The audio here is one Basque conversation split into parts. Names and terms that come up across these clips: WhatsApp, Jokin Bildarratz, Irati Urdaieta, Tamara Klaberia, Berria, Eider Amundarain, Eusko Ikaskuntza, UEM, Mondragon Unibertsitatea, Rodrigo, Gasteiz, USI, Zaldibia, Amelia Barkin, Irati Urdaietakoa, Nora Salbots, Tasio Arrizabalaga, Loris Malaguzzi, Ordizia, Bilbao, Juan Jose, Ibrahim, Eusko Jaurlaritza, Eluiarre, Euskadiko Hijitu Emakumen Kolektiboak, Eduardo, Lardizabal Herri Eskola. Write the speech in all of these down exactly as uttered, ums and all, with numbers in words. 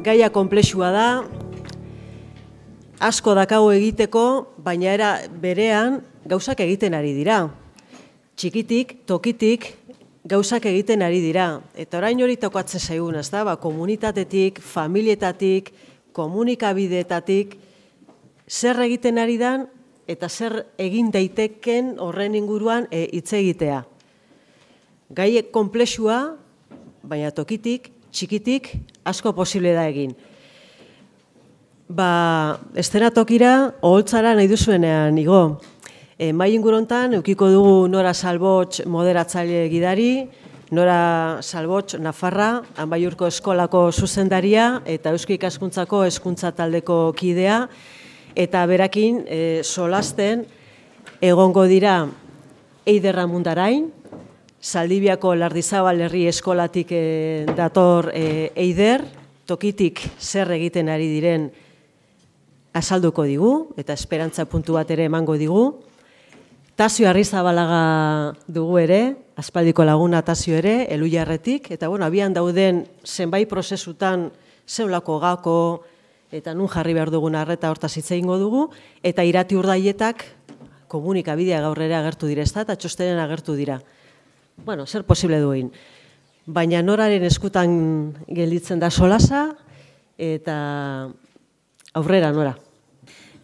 Gaia konplexua da, asko dakago egiteko, baina era berean gauzak egiten ari dira. Txikitik, tokitik, gauzak egiten ari dira. Eta orain hori tokatzen zaigun, ez da, ba, komunitatetik, familietatik, komunikabideetatik, zer egiten ari dan eta zer egin daiteken horren inguruan hitz egitea. Gaie konplexua, baina tokitik, txikitik, asko posible da egin. Ba, estenatokira, oholtzara nahi duzuenean, igo. Mai ingurontan, eukiko dugu Nora Salbots moderatzaile gidari, Nora Salbots Nafarra, Anbaiurko eskolako zuzendaria eta Eusko Ikaskuntzako hezkuntza taldeko kidea, eta berakin solasten egongo dira Eider Amundarain, Zaldibiako Lardizabal Herri Eskolatik dator Eider, tokitik zer egiten ari diren azalduko digu, eta esperantza puntu bat ere emango digu. Tasio Arrizabalaga dugu ere, aspaldiko laguna Tasio ere, Eluiarretik, eta bueno, abian dauden zenbait prozesutan zeulako gako, eta nun jarri behar dugun arreta hortaz hitz egingo dugu, eta Irati Urdaietak komunikabidea gaurrera agertu dira, eta txostenen agertu dira. Bueno, zer posible duen. Baina noraren eskutan gelditzen da solasa, eta aurrera nora.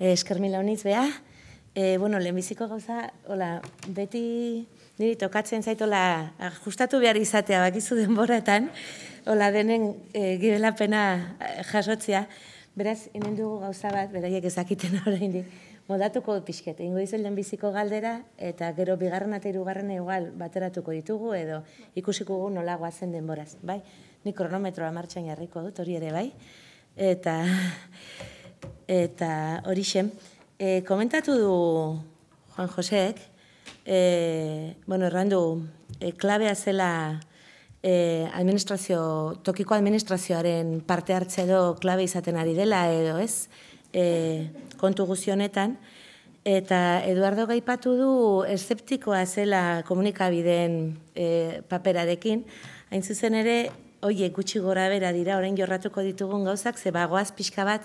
Eskermila honitz beha. Bueno, lehenbiziko gauza, hola, beti niri tokatzen zait, hola, ajustatu behar izatea bakizu denboratan, hola, denen gibelapena jasotzea, beraz, hemen dugu gauza bat, beraiek ezakiten horrein, modatuko pixket, ingo dizu lehenbiziko galdera, eta gero bigarren eta hirugarren igual bateratuko ditugu, edo ikusiko gu nola goazen denboraz, bai? Ni kronometroa martxan jarriko dut, hori ere, bai? Eta, eta hori xem, komentatu du Juan Joseek, bueno, errandu, klabea zela administrazio, tokiko administrazioaren parte hartze edo klabe izaten ari dela edo ez, kontu guzionetan, eta Eduardo gaipatu du eszeptikoa zela komunikabideen paperarekin, hain zuzen ere, oie, gutxi gora bera dira, orain jorratuko ditugun gauzak, ze bagoaz pixka bat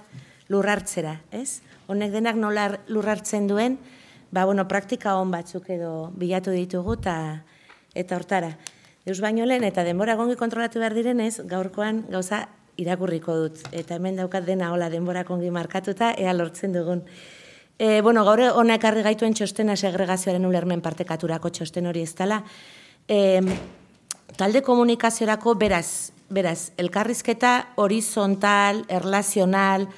lurrartzera, ez? Honek denak nola lurrartzen duen, ba, bueno, praktika hon batzuk edo bilatu ditugu eta hortara. Deus baino lehen eta denbora gongi kontrolatu behar direnez, gaurkoan gauza irakurriko dut. Eta hemen daukat dena hola denbora gongi markatuta, ea lortzen dugun. Bueno, gaur honek harri gaituen txostena segregazioaren ulermen partekaturako txosten hori ez dela. Talde komunikaziorako beraz, beraz, elkarrizketa horizontal, erlazional,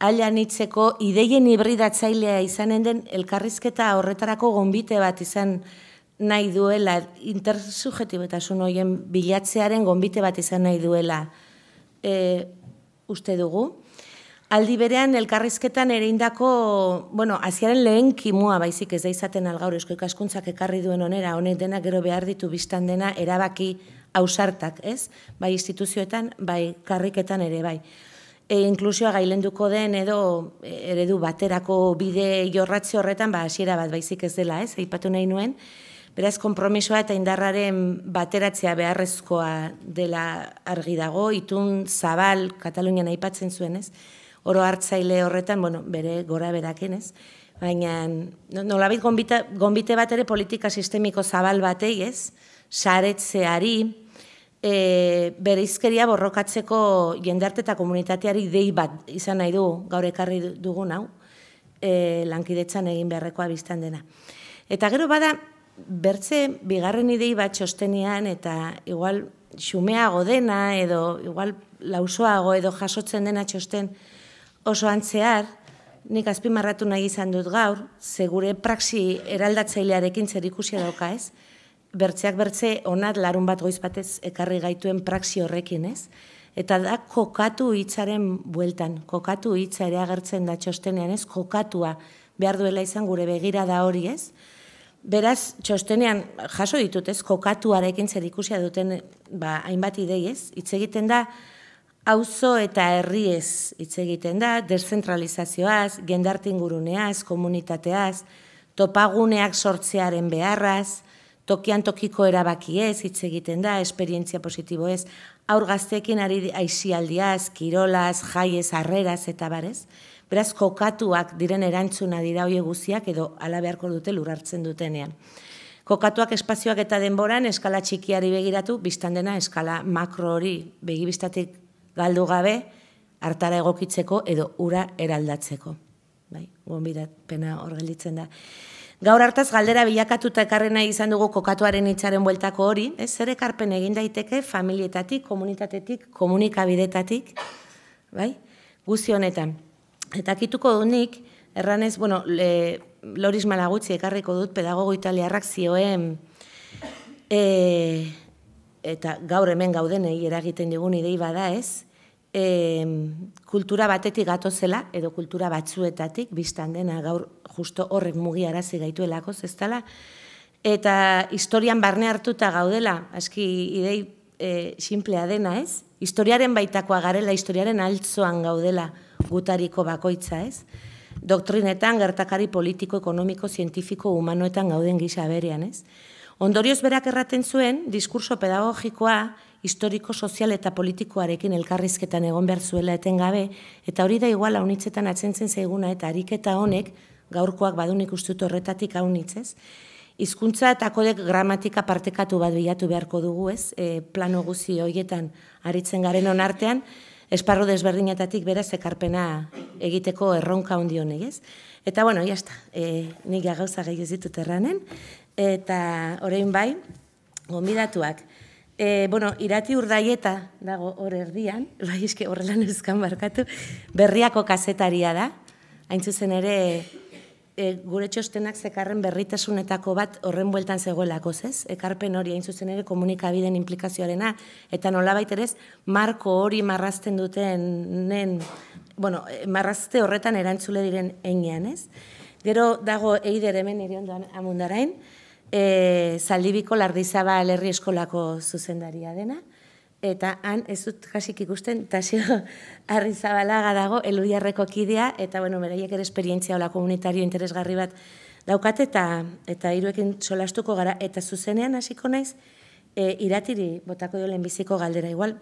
alianitzeko ideien hibridatzailea izanen den elkarrizketa horretarako gonbite bat izan nahi duela, intersubjektibetasun horien bilatzearen gonbite bat izan nahi duela uste dugu. Aldi berean elkarrizketan ereindako, bueno, hasiaren lehen kimua baizik ez da izaten algaur Eusko Ikaskuntzak ekarri duen onera, honek dena gero behar ditu biztan dena erabaki ausartak, ez? Bai instituzioetan, bai karriketan ere bai. Inklusioa gailenduko den edo eredu baterako bide jorratze horretan, ba, hasiera bat baizik ez dela, ez, aipatu nahi nuen. Beraz, konpromisoa eta indarraren bateratzea beharrezkoa dela argi dago, itun, zabal, Katalunian aipatzen zuen, ez, oro hartzaile horretan, bueno, bere gora beraken, ez, baina nolabait gonbite bat ere politika sistemiko zabal batei, ez, saretzeari, bere izkeria borrokatzeko jendarte eta komunitateari dei bat izan nahi du gaur ekarri dugun hau, lankidetzan egin beharrekoa biztan dena. Eta gero bada, bertze, bigarren idei bat txostenean eta igual xumeago dena edo igual lausoago edo jasotzen dena txosten oso antzear, nik azpimarratu nahi izan dut gaur, ze gure praxi eraldatzailearekin zer ikusia dauka, ez? Bertzeak bertze onat larun bat goiz batez ekarri gaituen praxi horrekin, ez? Eta da kokatu hitzaren bueltan, kokatu hitza ere agertzen da txostenean, ez? Kokatua behar duela izan gure begira da hori, ez? Beraz, txostenean jaso ditut, ez? Kokatuarekin zer ikusia duten hainbat idei, ez? Hitz egiten da, auzo eta herri ez hitz egiten da, deszentralizazioaz, jendarte inguruneaz, komunitateaz, topaguneak sortzearen beharraz, tokian tokiko erabaki ez, hitz egiten da, esperientzia positibo ez, aur gazteekin ari aisialdiaz, kirolaz, jaiez, harreraz eta barez. Beraz, kokatuak diren erantzuna dira hoe guztiak edo ala beharko dute lur hartzen dutenean. Kokatuak espazioak eta denboran eskala txikiari begiratu, biztan dena eskala makro hori begibistatik galdu gabe, hartara egokitzeko edo ura eraldatzeko. Bai, gonbidat pena hor gelditzen da. Gaur hartaz galdera bilakatuta ekarri nahi izan dugu kokatuaren hitzaren bueltako hori, zer ekarpen egin daiteke familietatik, komunitatetik, komunikabidetatik, bai, guzti honetan. Eta kituko dunik, erranez, bueno, Loris Malaguzzi ekarriko dut pedagogo italiarrak zioen eta gaur hemen gaudenei eragiten digun idei bada ez, kultura batetik gatozela edo kultura batzuetatik biztan dena gaur justo horrek mugiarazi gaituelako zeztala eta historian barne hartuta gaudela, aski idei simplea dena ez, historiaren baitakoa garela, historiaren altzoan gaudela gutariko bakoitza ez, doktrinetan, gertakari politiko, ekonomiko, zientifiko, humanoetan gauden gisa berean, ez? Ondorioz berak erraten zuen, diskurso pedagogikoa, historiko, sozial eta politikoarekin elkarrizketan egon behar zuela etengabe, eta hori da iguala unitzetan atzentzen zaiguna, eta ariketa honek, gaurkoak badun ikustut horretatik haunitzez, hizkuntza eta kodek gramatika partekatu bat bilatu beharko dugu, ez? Plano guzi horietan aritzen garen onartean, esparru desberdinetatik beraz ekarpena egiteko erronka handi honei, ez? Eta, bueno, jazta, nik gauza gehiago ez ditut erranen, eta orain bai, gonbidatuak. Bueno, Irati Urdaieta dago hor erdian, bai, eske horrelan euskan barkatu, Berriako kazetaria da, hain zuzen ere, gure txostenak zekarren berritasunetako bat horren bueltan zegoelako, ez? Ekarpen hori hain zuzen ere komunikabideen inplikazioarena, eta nolabait ere ez, marko hori marrazten dutenen, bueno, marrazte horretan erantzule diren enean, ez? Gero dago Eider hemen irion Amundarain, Zaldibiko Lardizabal Herri Eskolako zuzendaria dena, eta han ez dut jasik ikusten Tasio Arrizabalaga dago eludiarreko kidea, eta bueno, beraiek ere esperientzia hola komunitario interesgarri bat daukat, eta hiruekin solastuko gara, eta zuzenean hasiko naiz Iratiri botako dio lehenbiziko galdera, igual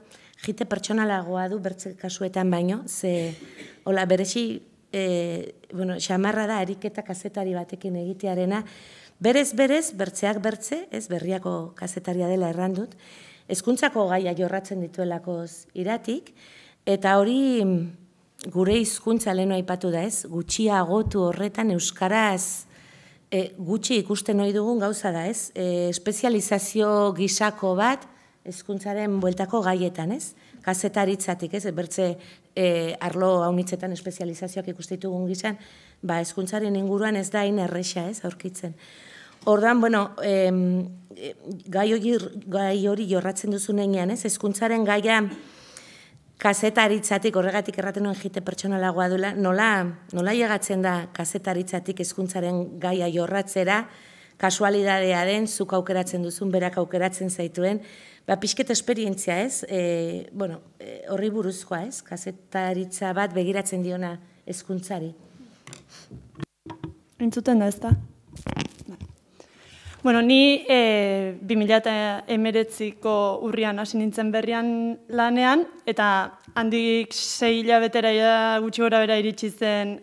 jite pertsonalagoa du bertze kasuetan baino, ze hola beresi xamarra da ariketa kazetari batekin egitearena, berez berez bertzeak bertze, ez Berriako kazetaria dela errandut, hezkuntzako gaia jorratzen dituelakoz Iratik, eta hori gure hizkuntza lehenu aipatu da ez, gutxiagotu horretan euskaraz gutxi ikusten ohi dugun gauza da ez, espezializazio gisako bat hezkuntzaren bueltako gaietan ez, kazetaritzatik ez, bertze arlo haunitzetan espezializazioak ikustitugun gizan, ba hezkuntzaren inguruan ez da inerrexa ez, aurkitzen. Ordan, bueno, gai hori jorratzen duzu nenean, ez? Hezkuntzaren gaia kazetaritzatik, horregatik erraten nuen jite pertsonalagoa duela, nola llegatzen da kazetaritzatik hezkuntzaren gaia jorratzera, kasualidadea den, zuk aukeratzen duzun, berak aukeratzen zaituen, ba, pixket esperientzia ez, bueno, horri buruzkoa ez, kazetaritza bat begiratzen diona hezkuntzari. Entzuten da ez da? Bueno, ni bi mila hemeretziko urrian hasi nintzen Berrian lanean, eta handik sei hilabetera gutxi gora bera iritsi zen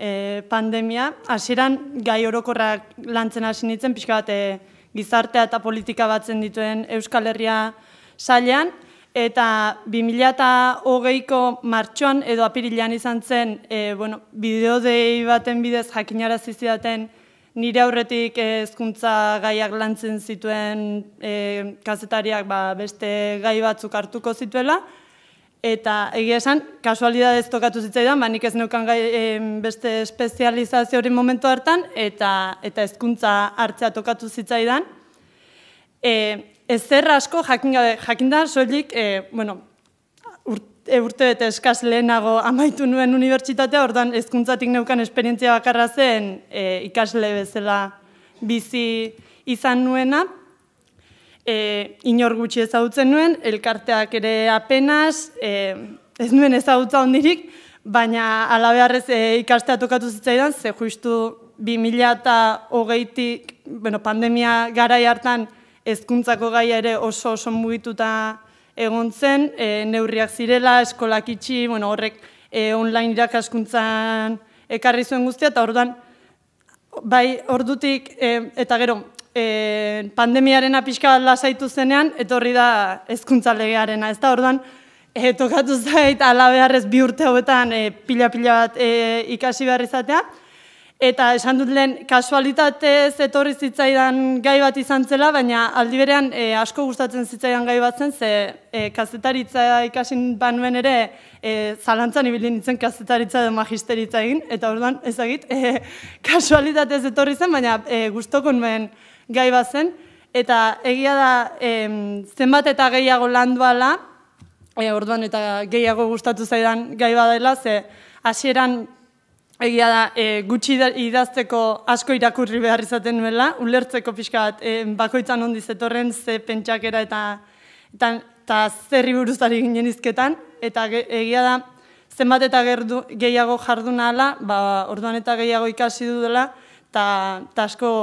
pandemia. Hasieran gai orokorrak lantzen hasi nintzen, pixka bat gizartea eta politika batzen dituen Euskal Herria sailean, eta bi mila hogeiko martxoan edo apirilean izan zen, bueno, bideodei baten bidez jakinarazi zidaten nire aurretik hezkuntza gaiak lantzen zituen kazetariak beste gai batzuk hartuko zituela, eta egia esan, kasualidadez tokatu zitzaidan, nik ez neukan beste espezializazio hori momentu hartan, eta hezkuntza hartzea tokatu zitzaidan. Ezer asko jakinda soilik, bueno, urte eta eskaz lehenago amaitu nuen unibertsitatea, ordan hezkuntzatik neukan esperientzia bakarra zen ikasle bezala bizi izan nuena. Inor gutxi ezagutzen nuen, elkarteak ere apenas, ez nuen ezagutza ondirik, baina alabeharrez ikastea tokatu zitzaidan, ze justu bi mila hogeitik, bueno, pandemia garai hartan hezkuntzako gaia ere oso oso mugituta egon zen, neurriak zirela, eskolak itxi, horrek online irakaskuntzan ekarri zuen guztia, eta orduan, bai, ordutik, eta gero, pandemiaren apixka lasaitu zenean, etorri da hezkuntza legearena, ez da, orduan, tokatu zait, ala beharrez bi urte hauetan pila-pila bat ikasi behar izatea, eta esan dut lehen, kasualitatez etorri zitzaidan gai bat izan zela, baina aldi berean asko gustatzen zitzaidan gai bat zen, ze kazetaritza ikasin banuen ere zalantzan ibili nintzen kazetaritza edo magisteritza egin, eta orduan ezagit, kasualitatez etorri zen, baina gustokon nuen gai bat zen, eta egia da zenbat eta gehiago landuala, orduan eta gehiago gustatu zaidan gai badela, ze hasieran egia da, gutxi idazteko asko irakurri behar izaten nuela, ulertzeko pixka bat, bakoitzan ondiz etorren, ze pentsakera eta zerri buruzari ginen izketan, eta egia da, zenbat eta gehiago jarduna ala, orduan eta gehiago ikasi du dela, eta asko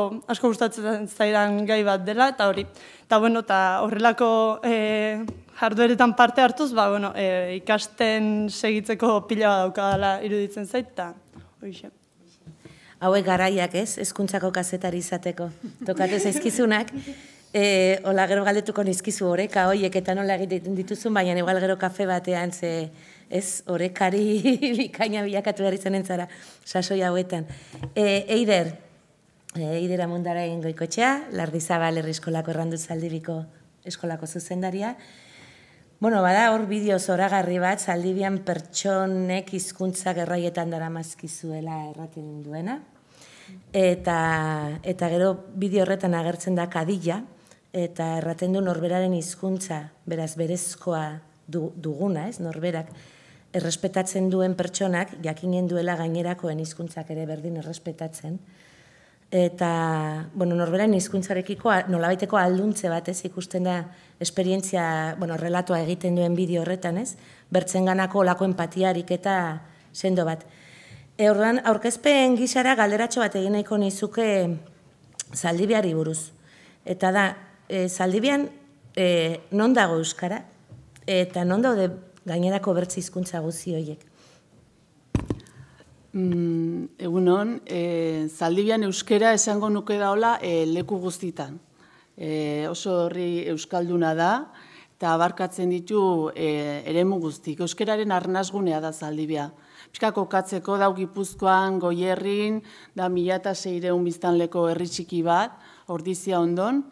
gustatzen zaidan gai bat dela, eta hori. Eta bueno, horrelako jardueretan parte hartuz, ikasten segitzeko pila bat daukadala iruditzen zait, eta hauek garaiak ez, hezkuntzako kazetari izateko, tokatu zaizkizunak, hola gero galdetuko nizkizu oreka horiek eta nola egiten dituzun, baina igual gero kafe batean, ze ez orekari bikaina bilakatu behar izan entzara, sasoi hauetan. Eider, Eider Amundarain goikotxea, Lardizabal Herri Eskolako erranduz Zaldibiko eskolako zuzendaria. Bueno, bada hor bideo zoragarri bat, Zaldibian pertsonek hizkuntza gerraietan dara mazkizuela erraten duena. Eta gero bideo horretan agertzen da kadila, eta erraten du norberaren hizkuntza, beraz berezkoa duguna, ez, norberak errespetatzen duen pertsonak, jakinen duela gainerakoen hizkuntzak ere berdin errespetatzen. Eta, bueno, norberaren hizkuntzarekiko nolabaiteko alduntze bat ez ikusten da esperientzia, bueno, relatua egiten duen bideo horretan ez, bertzen ganako olako empatiarik eta sendo bat. Orduan, aurkezpen gixara galderatxo bat egin nahiko nizuke Zaldibiari buruz. Eta da, Zaldibian non dago euskara eta non daude gainerako bertze hizkuntza guzti horiek. Egun hon, Zaldibian euskera esango nuke daola leku guztitan. Oso horri euskalduna da eta abarkatzen ditu eremu guztik. Euskeraren arnazgunea da Zaldibia. Pixka kokatzeko dau Gipuzkoan, Goierrin, da mila eta seiehun biztanleko herri txiki bat, Ordizia ondon,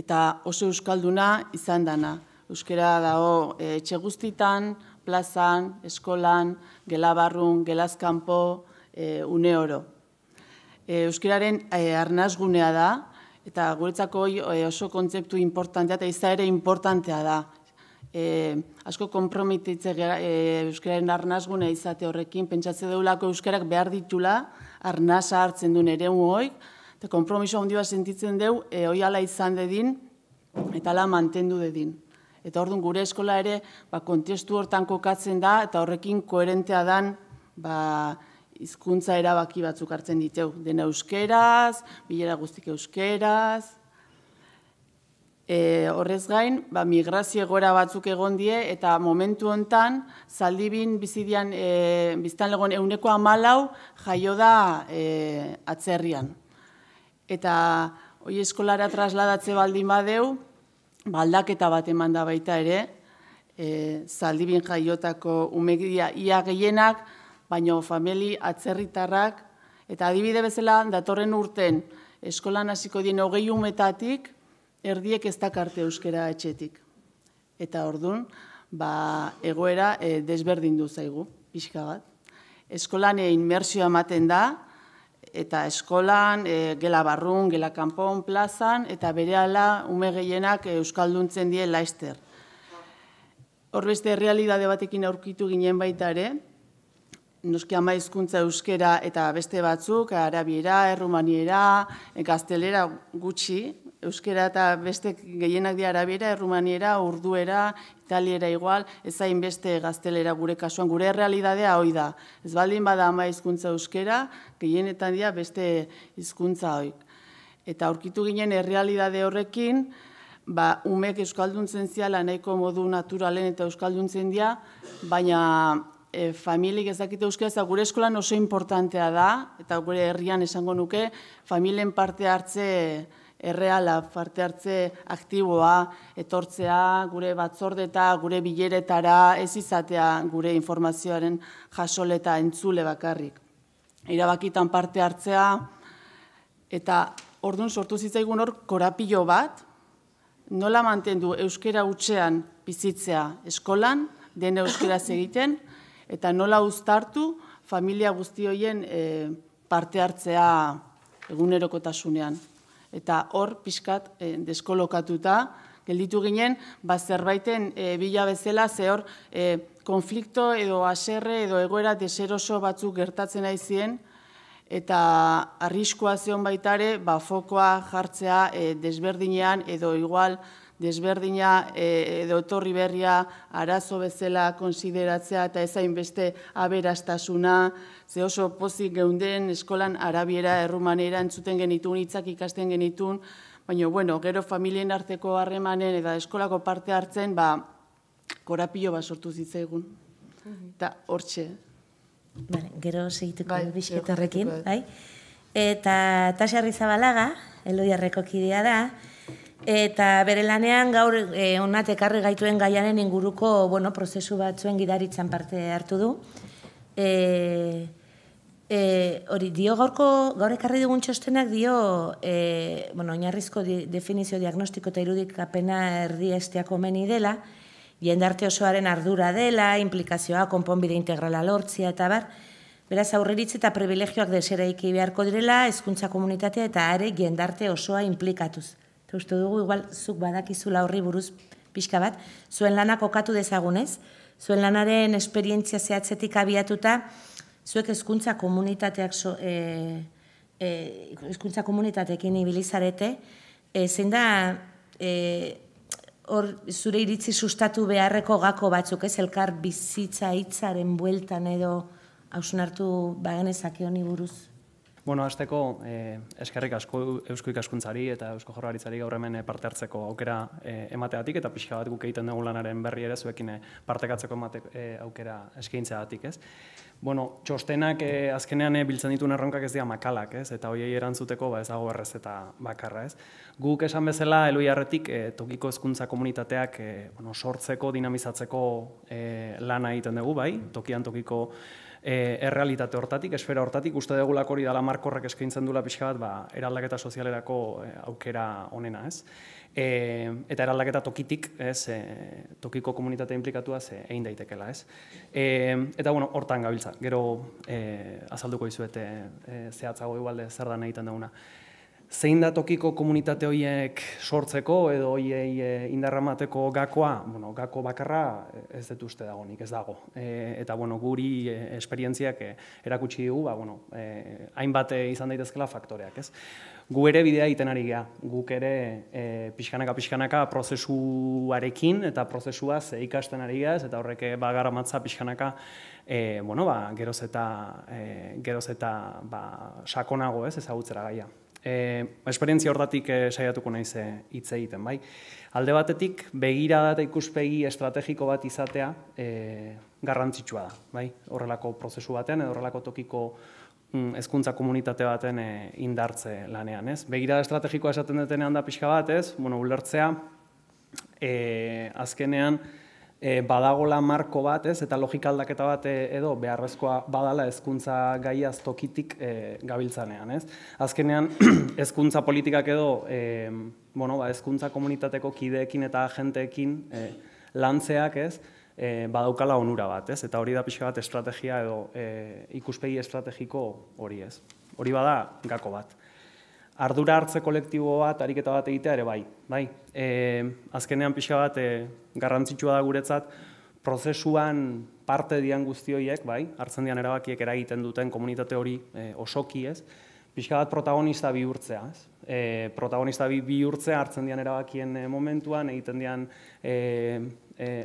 eta oso euskalduna izan dana. Euskera dago etxe guztitan, plazan, eskolan, gelabarrun, gelazkampo, une oro. Euskararen arnazgunea da, eta guretzako oso kontzeptu importantea eta izaera importantea da. Asko konpromititze euskararen arnazgunea izate horrekin, pentsatze deulako euskarak behar ditula, arnaza hartzen duen ere hoik, eta konpromiso ondioa sentitzen deu, hoi ala izan dedin, eta ala mantendu dedin. Eta orduan gure eskola ere kontestu hortan kokatzen da eta horrekin koherentea dan hizkuntza erabaki batzuk hartzen diteu. Dena euskeraz, bilera guztik euskeraz. Horrez gain, migrazio egoera batzuk egon die eta momentu hontan Zaldibin bizidian biztanlegoen ehuneko hamalau jaio da atzerrian. Eta hori eskolara trasladatze baldin badeu, baldaketa bat eman da baita ere, Zaldibin jaiotako umegia ia gehienak, baino famili atzerritarrak, eta adibide bezala datorren urten eskolan hasiko dien hogei umetatik, erdiek ez dakarte euskera etxetik. Eta orduan, egoera desberdindu zaigu, pixka bat. Eskolan inmersioa ematen da, eta eskolan, gelabarrun, gelakanpon, plazan, eta berehala ume gehienak euskalduntzen die laester. Hor beste errealidade batekin aurkitu ginen baita ere, noski ama hizkuntza euskera eta beste batzuk, arabiera, errumaniera, gaztelera gutxi, euskera eta beste gehienak dira arabiera, errumaniera, urduera, italiera igual, ezain beste gaztelera gure kasuan, gure errealidadea hoi da. Ez baldin bada ama hizkuntza euskera, gehienetan dira beste hizkuntza hoik. Eta aurkitu ginen errealidade horrekin, ba, umek euskalduntzen ziala nahiko modu naturalen eta euskalduntzen dira, baina e, familiek ezakite euskera, eta gure eskolan oso importantea da, eta gure herrian esango nuke, familien parte hartze erreala, parte hartze aktiboa, etortzea, gure batzordeta, gure bileretara, ez izatea gure informazioaren jasole eta entzule bakarrik. Irabakitan parte hartzea, eta orduan sortu zitzaigun hor korapilo bat, nola mantendu euskera hutsean bizitzea eskolan, den euskeraz egiten, eta nola uztartu familia guztioien parte hartzea egunerokotasunean. Eta hor pixkat deskolokatuta, gelditu ginen, zerbaiten bila bezala, ze hor konflikto edo haserre edo egoera deseroso batzuk gertatzen ari ziren, eta arriskoa zeon baitare, fokoa jartzea desberdinean edo igual desberdina edo etorri berria arazo bezala konsideratzea eta ezain beste aberastasuna, ze oso pozik geunden eskolan arabiera, errumanera entzuten genitun, hitzak ikasten genitun, baina, bueno, gero familien arteko harremanen eta eskolako parte hartzen, ba, korapilo bat sortu zitzaigun. Eta hortxe. Gero segituko bizketorrekin. Eta Tasio Arrizabalaga, Eloiarreko kidea da, eta bere lanean gaur hona ekarri gaituen gaiaren inguruko prozesu batzuen gidaritzan parte hartu du. Hori, dio gaurko, gaur ekarri dugun txostenak dio, oinarrizko definizio diagnostiko eta irudikapena erdiesteako meni dela, jendarte osoaren ardura dela, implikazioa, konponbide integrala lortzia eta bar, beraz aurreritz eta privilegioak deseraiki beharko direla, hezkuntza komunitatea eta are jendarte osoa implikatuz. Eta uste dugu, igual, zuk badakizula horri buruz pixka bat, zuen lanak kokatu dezagunez, zuen lanaren esperientzia zehatzetik abiatuta, zuek hezkuntza komunitateak, hezkuntza komunitateekin ibilizarete, zein da, hor, zure iritzi sustatu beharreko gako batzuk, ez elkar bizitza hitzaren bueltan edo hausnartu bagenezak honi buruz. Bueno, hasteko eskerrik asko Eusko Ikaskuntzari eta Eusko Jaurlaritzari gaur hemen parte hartzeko aukera emateatik eta pixka bat guk egiten dugu lanaren berri ere zuekin partekatzeko aukera eskaintzeagatik, ez? Bueno, txostenak azkenean biltzen dituen erronkak ez dira makalak, ez? Eta horiei erantzuteko ez dago errezeta bakarra, ez? Guk esan bezala Eloiarretik tokiko hezkuntza komunitateak sortzeko, dinamizatzeko lana egiten dugu, bai? Tokian tokiko errealitate hortatik, esfera hortatik, uste degulak hori dala markorrek eskaintzen dula pixka bat eraldaketa sozialerako aukera onena, ez? Eta eraldaketa tokitik, tokiko komunitatea implikatuaz egin daitekela, ez? Eta, bueno, hortan gabiltza, gero azalduko dizuet zehatzago igualde zer da nahi egiten duguna. Zein da tokiko komunitate horiek sortzeko edo horiei indarramateko gakoa, gako bakarra ez dut uste dagoenik, ez dago. Eta guri esperientziak erakutsi dugu, hainbat izan daitezkela faktoreak. Gu ere bidea egiten ari geha, guk ere pixkanaka-pixkanaka prozesuarekin eta prozesuaz ikasten ari geha, eta horrek bagara matza pixkanaka geroz eta sakonago ezagutzera gaia. Esperientzia hortatik saiatuko naiz hitz egiten, bai. Alde batetik, begirada eta ikuspegi estrategiko bat izatea garrantzitsua da, bai. Horrelako prozesu batean, horrelako tokiko hezkuntza komunitate baten indartze lanean, ez? Begirada estrategikoa esaten detenean da pixka bat, ez? Bueno, ulertzea, azkenean, badagola marko bat, ez, eta logikaldaketa bat edo beharrezkoa badala hezkuntza gaiaz tokitik gabiltzanean, ez. Azkenean, hezkuntza politikak edo, bueno, ba, hezkuntza komunitateko kideekin eta agenteekin lantzeak, ez, badaukala onura bat, ez, eta hori da pixka bat estrategia edo ikuspegi estrategiko hori, ez. Hori bada gako bat. Ardura hartze kolektibo bat, ariketa bat egitea ere bai, bai. Azkenean pixka bat garrantzitsua da guretzat, prozesuan parte dian guztioiek, bai, hartzen dian erabakiek eragiten duten komunitate hori osoki, ez, pixka bat protagonista bihurtzea, ez. Protagonista bihurtzea hartzen dian erabakien momentuan, egiten dian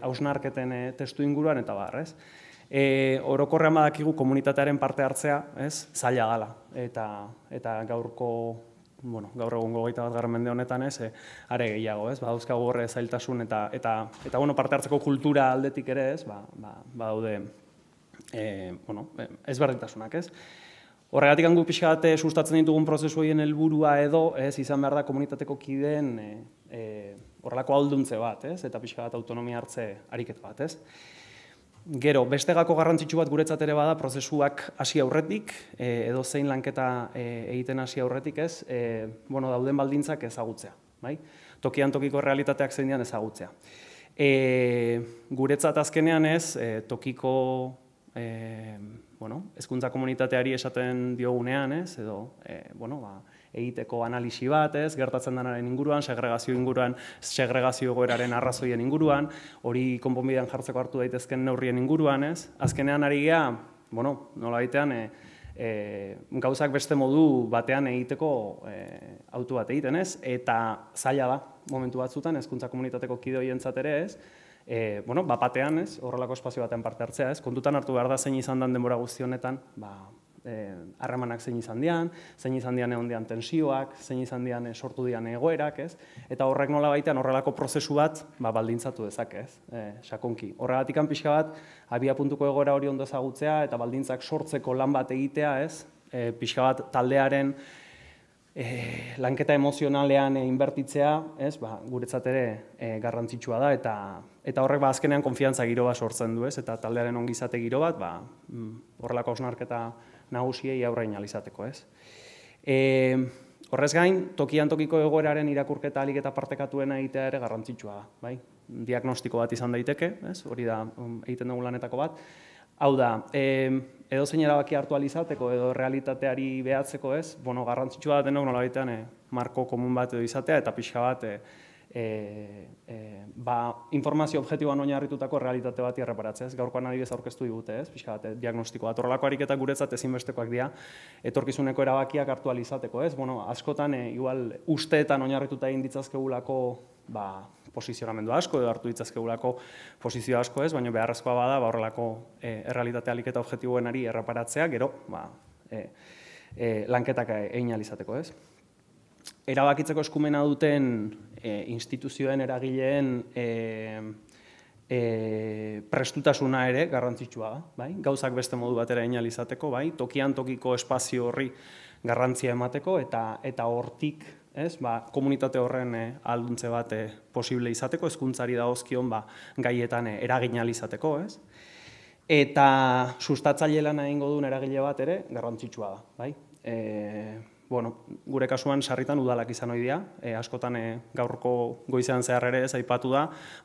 hausnarketen testu inguruan, eta bar, ez. Orokorrean badakigu komunitatearen parte hartzea, ez, zaila gala, eta gaurko gaur egun hogeita bat garmende honetan ez, are gehiago, ez, badauzkagu horre zailtasun eta, eta, bueno, parte hartzeko kultura aldetik ere ez, badaude, bueno, ezberdintasunak, ez. Horregatik hangu pixka bat sustatzen ditugun prozesu horien helburua edo, ez, izan behar da komunitateko kideen horrelako ahalduntze bat, ez, eta pixka bat autonomia hartze ariketa bat, ez. Gero, bestegako garrantzitsu bat guretzat ere bada prozesuak hasi aurretik, edo zein lanketa egiten hasi aurretik, ez, bueno, dauden baldintzak ezagutzea, bai? Tokian tokiko realitateak zein dian ezagutzea. Guretzat azkenean ez, tokiko, bueno, hezkuntza komunitateari esaten diogunean, ez, edo, bueno, ba, egiteko analisi bat, ez, gertatzen denaren inguruan, segregazio inguruan, segregazio egoeraren arrazoien inguruan, hori konponbidean jartzeko hartu daitezken neurrien inguruan, ez. Azkenean ari gea, bueno, nola baitean, gauzak beste modu batean egiteko autu bat egiten, ez, eta zaila da, momentu batzutan, hezkuntza komunitateko kide hoientzat ere, ez, bueno, bapatean, ez, horrelako espazio batean parte hartzea, ez, kontutan hartu behar da zein izan den denbora guzti honetan, ba, harremanak zein izan dian, zein izan dian egon dian tensioak, zein izan dian sortu dian egoerak, ez? Eta horrek nola baitean horrelako prozesu bat baldintzatu dezak, ez? Sakonki. Horregatik pixka bat, abia puntuko egoera hori ondo ezagutzea eta baldintzak sortzeko lan bat egitea, ez? Pixka bat taldearen lanketa emozionalean inbertitzea, ez? Guretzat ere garrantzitsua da eta eta horrek azkenean konfiantza giro bat sortzen du, ez? Eta taldearen ongizate giro bat, horrelako hausnarketa nagusiei aurrein alizateko, ez. Horrez gain, tokian tokiko egoeraren irakurketa ahalik eta partekatuena egitea ere garrantzitsua da, bai? Diagnostiko bat izan daiteke, ez, hori da egiten dugu lanetako bat. Hau da, edo zein erabaki hartu alizateko edo realitateari behatzeko, ez, bueno, garrantzitsua da denok nola baitean marko komun bat edo izatea eta pixka bat informazio objektiboan oinarritutako realitate bati erreparatzea, ez, gaurkoan adibidez aurkeztu digute, ez, pixka bat, diagnostikoa. Horrelako ariketak guretzat ezinbestekoak dira, etorkizuneko erabakiak hartu ahal izateko, ez, bueno, askotan, igual, usteetan oinarrituta egin ditzazkegulako, ba, posizionamendu asko, edo hartu ditzazkegulako posizio asko, ez, baina beharrezkoa bada, ba, horrelako errealitate aliketa objektiboenari erreparatzea, gero, ba, lanketak egin ahal izateko, ez. Erabakitzeko eskumena duten instituzioen eragileen prestutasuna ere garrantzitsua da. Gauzak beste modu batera egin ahal izateko, tokian tokiko espazio horri garrantzia emateko eta hortik komunitate horren ahalduntze bat posible izateko, hezkuntzari dagozkion gaietan eragin ahal izateko. Eta sustatzaile lana egingo duen eragile bat ere garrantzitsua da. Bueno, gure kasuan sarritan udalak izan hori dira, askotan gaurko goizean zehar ere ez aipatu da,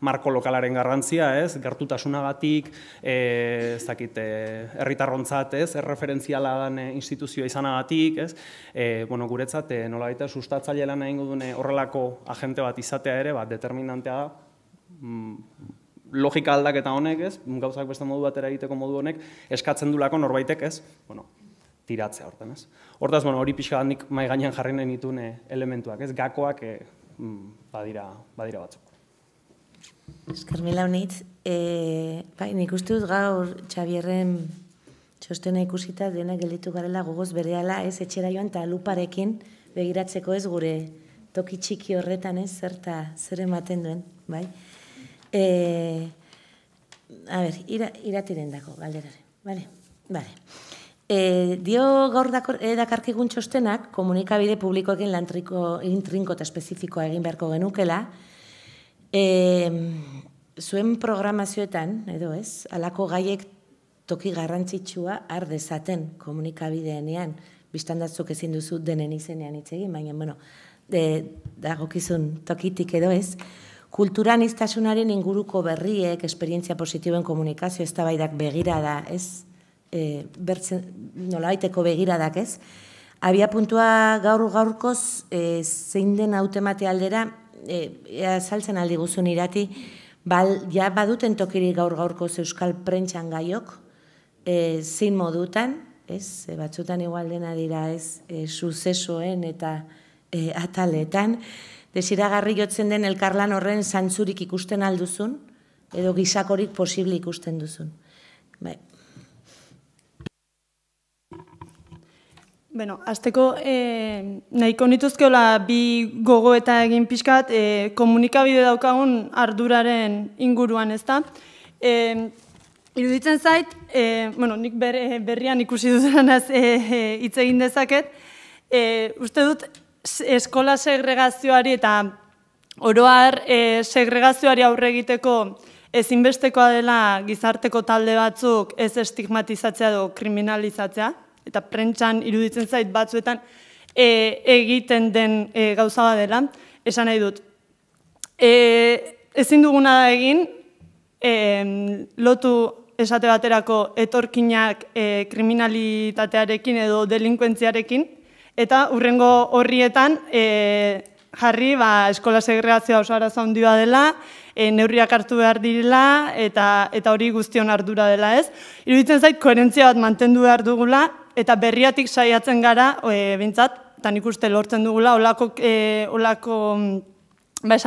marko lokalaren garrantzia, ez, gertutasunagatik, ez dakit, herritarrontzat, ez, erreferentziala dan instituzioa izanagatik, ez, bueno, guretzat, nola baita sustatzaile lan egingo dune horrelako agente bat izatea ere, bat determinantea da, logika aldaketa honek, ez, gauzak beste modu batera egiteko modu honek, eskatzen du lako norbaitek, ez, bueno, tiratzea hortan, ez. Hortaz, hori pixka handik mai gainean jarri nahi nituen elementuak, ez, gakoak badira batzuk. Ezker mila honitz, nik uste dut gaur Xabierren txostena ikusita denak gelditu garela gogoz berehala, ez, etxera joan eta luparekin begiratzeko, ez, gure toki txiki horretan, ez, zerta zer ematen duen, bai. A ber, iratiren dako, galderare, bale, bale. Dio gaur dakarkigun txostenak komunikabide publikoekin lantriko eta espezifikoa egin beharko genukela. Zuen programazioetan, edo ez, alako gaiek toki garrantzitsua har dezaten komunikabideenean. Bistan datzuk ezin duzu denen izenean hitz egin, baina, bueno, dagokizun tokitik edo ez. Kulturan iztasunaren inguruko berriek, esperientzia positiboen komunikazio ez tabaidak begira da, ez? Nola baiteko begiradak, ez? Abia puntua gaur gaurkoz zein den autemate aldera, saltzen aldi guzun irati, ja baduten tokiri gaur gaurkoz euskal prentxan gaiok, zein modutan, ez? Batzutan igual dena dira, ez? Suzesoen eta ataletan, desiragarri jotzen den elkarlan horren zantzurik ikusten alduzun, edo gizakorik posibli ikusten duzun. Bai. Beno, azteko nahiko nituzkeola bi gogo eta egin pixkat komunikabide daukagun arduraren inguruan ez da. Iruditzen zait, bueno, nik Berrian ikusi dutenaz hitz egin dezaket, uste dut eskola segregazioari eta oroar segregazioari aurre egiteko ezinbestekoa dela gizarteko talde batzuk ez estigmatizatzea edo kriminalizatzea. Eta prentsan iruditzen zait batzuetan egiten den gauza bat dela, esan nahi dut. Ezin duguna da egin, lotu esate baterako etorkinak kriminalitatearekin edo delinkuentziarekin, eta hurrengo horrietan jarri eskola segregazioa oso arazo handia dela, neurriak hartu behar direla eta hori guztion ardura dela ez. Iruditzen zait koherentzia bat mantendu behar dugula, eta Berriatik saiatzen gara, bintzat, eta nik uste lortzen dugula, olako,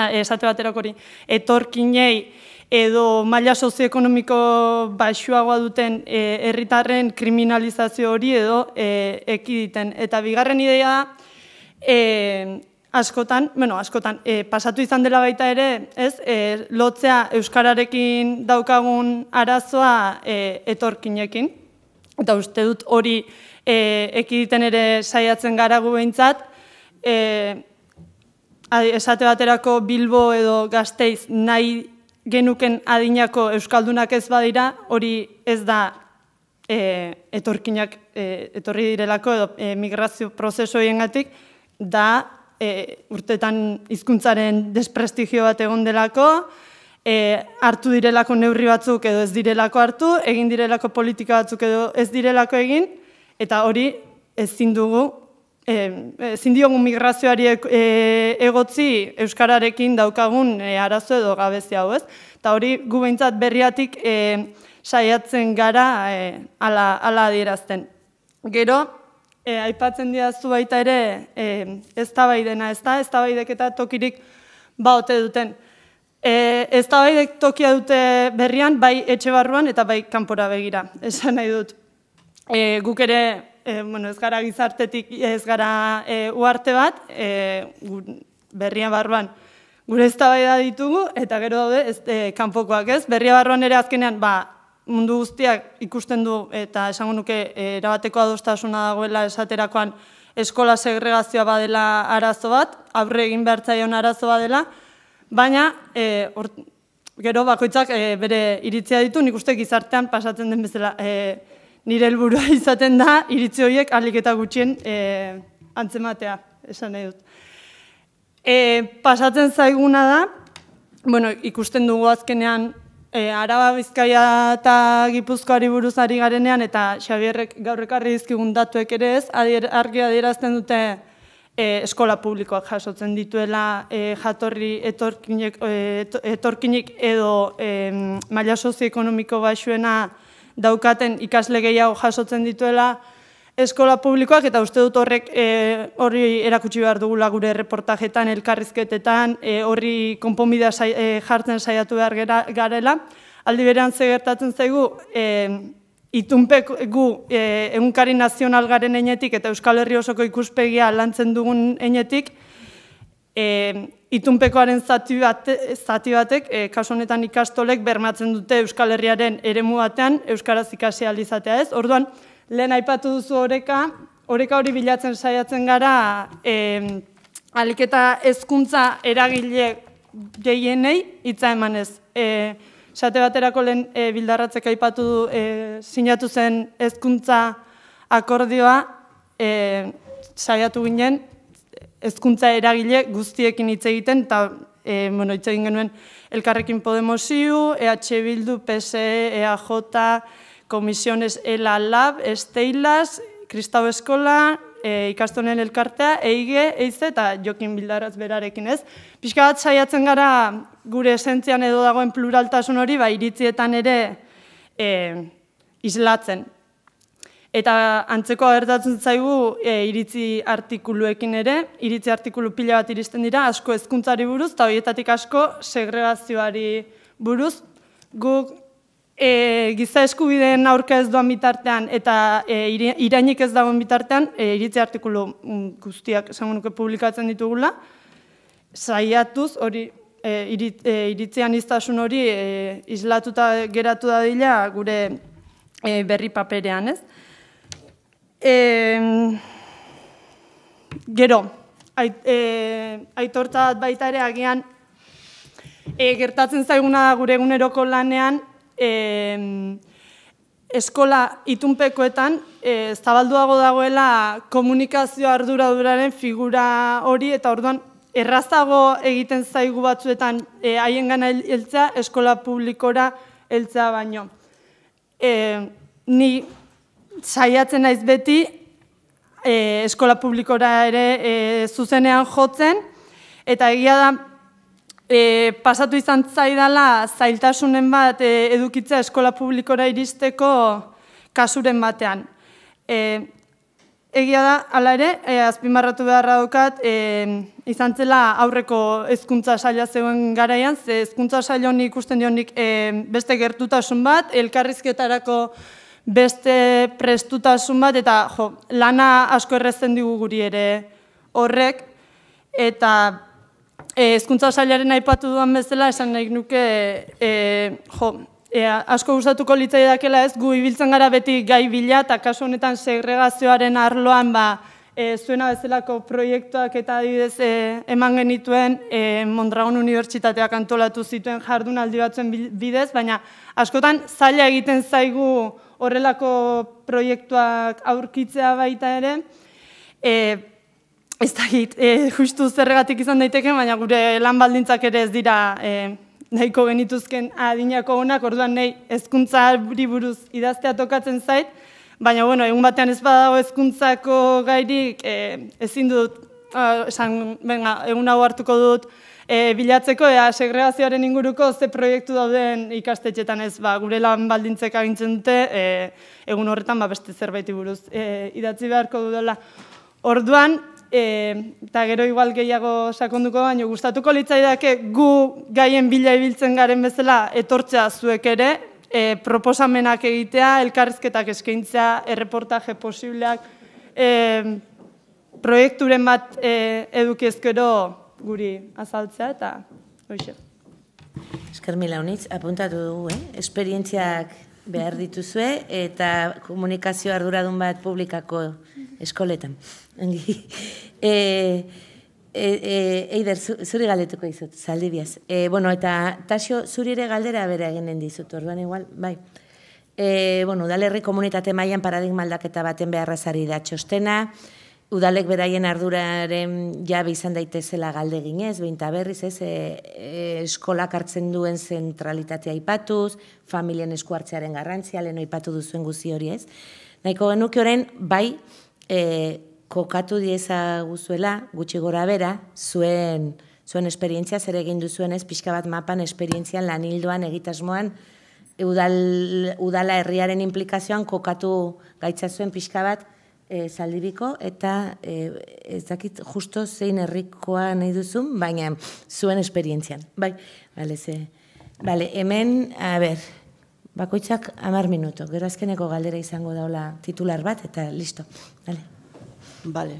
esate baterako hori, etorkinei edo maila sozioekonomiko baxuagoa duten herritarren kriminalizazio hori edo ekiditen. Eta bigarren ideia da, askotan, bueno, askotan, pasatu izan dela baita ere, ez, lotzea euskararekin daukagun arazoa etorkinekin. Eta uste dut hori ekiditen ere saiatzen gara gu behintzat, esate baterako Bilbo edo Gasteiz nahi genuken adinako euskaldunak ez badira, hori ez da etorkinak etorri direlako edo migrazio prozesoiengatik, da urtetan hizkuntzaren desprestigio bat egon delako, hartu direlako neurri batzuk edo ez direlako hartu, egin direlako politika batzuk edo ez direlako egin, eta hori ezin dugu, ezin diogun migrazioari egotzi euskararekin daukagun arazo edo gabezi hau ez. Eta hori gu behintzat Berriatik saiatzen gara ala adierazten. Gero, aipatzen didazu baita ere eztabaidena ez da, eztabaidek eta tokirik baote duten. Eztabaidek tokia dute Berrian, bai etxe barruan eta bai kanpora begira, esan nahi dut. Guk ere, ez gara gizartetik, ez gara uharte bat, Berrian barruan gure eztabaida ditugu eta gero daude kanpokoak ez. Berria barruan ere azkenean, ba, mundu guztiak ikusten du eta esango nuke erabateko adostasuna dagoela esaterakoan eskola segregazioa badela arazo bat, aurre egin behar zaion arazo badela, baina gero bakoitzak bere iritzia ditu, nik uste gizartean pasatzen den bezala nire helburua izaten da iritzi horiek ahalik eta gutxien antzematea, esan nahi dut. Pasatzen zaiguna da, ikusten dugu azkenean Araba, Bizkaia eta Gipuzkoari buruz ari garenean, eta Xabierrek gaurrekarri dizkigun datuek ere ez, argi adierazten dute eskola publikoak jasotzen dituela jatorri etorkinik edo maila sozioekonomiko baxuena daukaten ikasle gehiago jasotzen dituela eskola publikoak, eta uste dut horrek horri erakutsi behar dugula gure reportajetan, elkarrizketetan, horri konponbidea jartzen saiatu behar garela. Aldi berean ze gertatzen zaigu, itunpek gu egunkari nazional garen heinetik eta Euskal Herri osoko ikuspegia lantzen dugun heinetik, itunpekoaren zati batek, kasu honetan ikastolek bermatzen dute Euskal Herriaren eremu batean, euskaraz ikasi ahal izatea ez. Orduan, lehen aipatu duzu oreka, oreka hori bilatzen saiatzen gara ahalik eta hezkuntza eragile gehienei hitza emanez. Esate baterako lehen Bildarratzek aipatu sinatu zen hezkuntza akordioa, saiatu ginen hezkuntza eragile guztiekin hitz egiten, eta hitz egin genuen elkarrekin Podemosiu, E H Bildu, P S E, E A J, Komisiones Ela Lab, Esteilas, Kristau Eskola, Ikastolen Elkartea, E I G E, E I Z E eta Jokin Bildarratz berarekin ez. Pixka bat saiatzen gara gure esentzian edo dagoen pluraltasun hori, ba iritzietan ere islatzen. Eta antzeko agertatzen zaigu iritzi artikuluekin ere, iritzi artikulu pila bat iristen dira, asko hezkuntzari buruz eta horietatik asko segregazioari buruz. Guk giza eskubideen aurka ez doan bitartean eta irainik ez dagoen bitartean, iritzi artikulu guztiak esango nuke publikatzen ditugula, saiatuz hori iritzian iztasun hori islatuta geratu da dila gure berri paperean. Gero, aitortza baita ere agian gertatzen zaiguna gure eguneroko lanean eskola itunpekoetan zabalduago dagoela komunikazio arduraduraren figura hori eta orduan errazago egiten zaigu batzuetan haiengana heltzea eskola publikora heltzea baino. Ni saiatzen naiz beti eskola publikora ere zuzenean jotzen eta egia da pasatu izan zaidala zailtasunen bat edukitza eskola publikora iristeko kasuren batean. Egia da, hala ere, azpimarratu beharra daukat, izan zela aurreko hezkuntza saila zegoen garaian, ze hezkuntza saila honi ikusten dionik beste gertutasun bat, elkarrizketarako beste prestutasun bat, eta jo, lana asko errezen digu guri ere horrek, eta hezkuntza sailaren aipatu duan bezala, esan nahi nuke, jo, asko gustatuko litzai dakela ez, gu ibiltzen gara beti gai bila, eta kasu honetan segregazioaren arloan, zuena bezalako proiektuak eta adibidez eman genituen, Mondragon Unibertsitateak antolatu zituen jardunaldi batzuen bidez, baina askotan zaila egiten zaigu horrelako proiektuak aurkitzea baita ere, ez dakit, justu zerregatik izan daiteke, baina gure lan baldintzak ere ez dira nahiko genituzken adinako honak, orduan nahi hezkuntza buruz idaztea tokatzen zait, baina bueno, egun batean ez badago hezkuntzako gairik ezin dut, esan, benga, egun hau hartuko dut bilatzeko, ea segregazioaren inguruko ze proiektu dauden ikastetxetan ez, gure lan baldintzek agintzen dute, egun horretan beste zerbaiti buruz idatzi beharko dudala. Orduan, eta gero igual gehiago sakonduko, baina gustatuko litzaidake gu gaien bila ibiltzen garen bezala etortzea zuek ere, proposamenak egitea, elkarrizketak eskaintzea, erreportaje posibleak, proiekturen bat edukiezkero guri azaltzea eta hoxe. Esker mila honitz, apuntatu dugu, esperientziak behar dituzue eta komunikazio arduradun bat publikako eskoletan. Eider, zuri galdetuko izut, Zaldibiaz. Bueno, eta Tasio, zuri ere galdera bera eginen dizut, orduan igual, bai. Bueno, udalerri komunitate mailan paradigma aldaketa baten beharrazari da txostena, udalek beraien arduraren jabe izan daitezela galde ginez, behinta berriz, eskolak hartzen duen zentralitatea ipatuz, familien eskuartzearen garrantzia, leheno ipatu duzuen guzi hori ez. Nahiko genuke horren, bai, kokatu dieza guzuela, gutxi gora bera, zuen esperientzia zer egin duzuen ez, pixka bat mapan, esperientzian, lanildoan, egitasmoan, udala herriaren implikazioan kokatu gaitza zuen pixka bat, Zaldibiko eta ez dakit justo zein herrikoa nahi duzun, baina zuen esperientzian. Bai, bale, hemen, a ber, bakoitzak hamar minuto, gero azkeneko galdera izango daula titular bat eta listo, bale. Bale,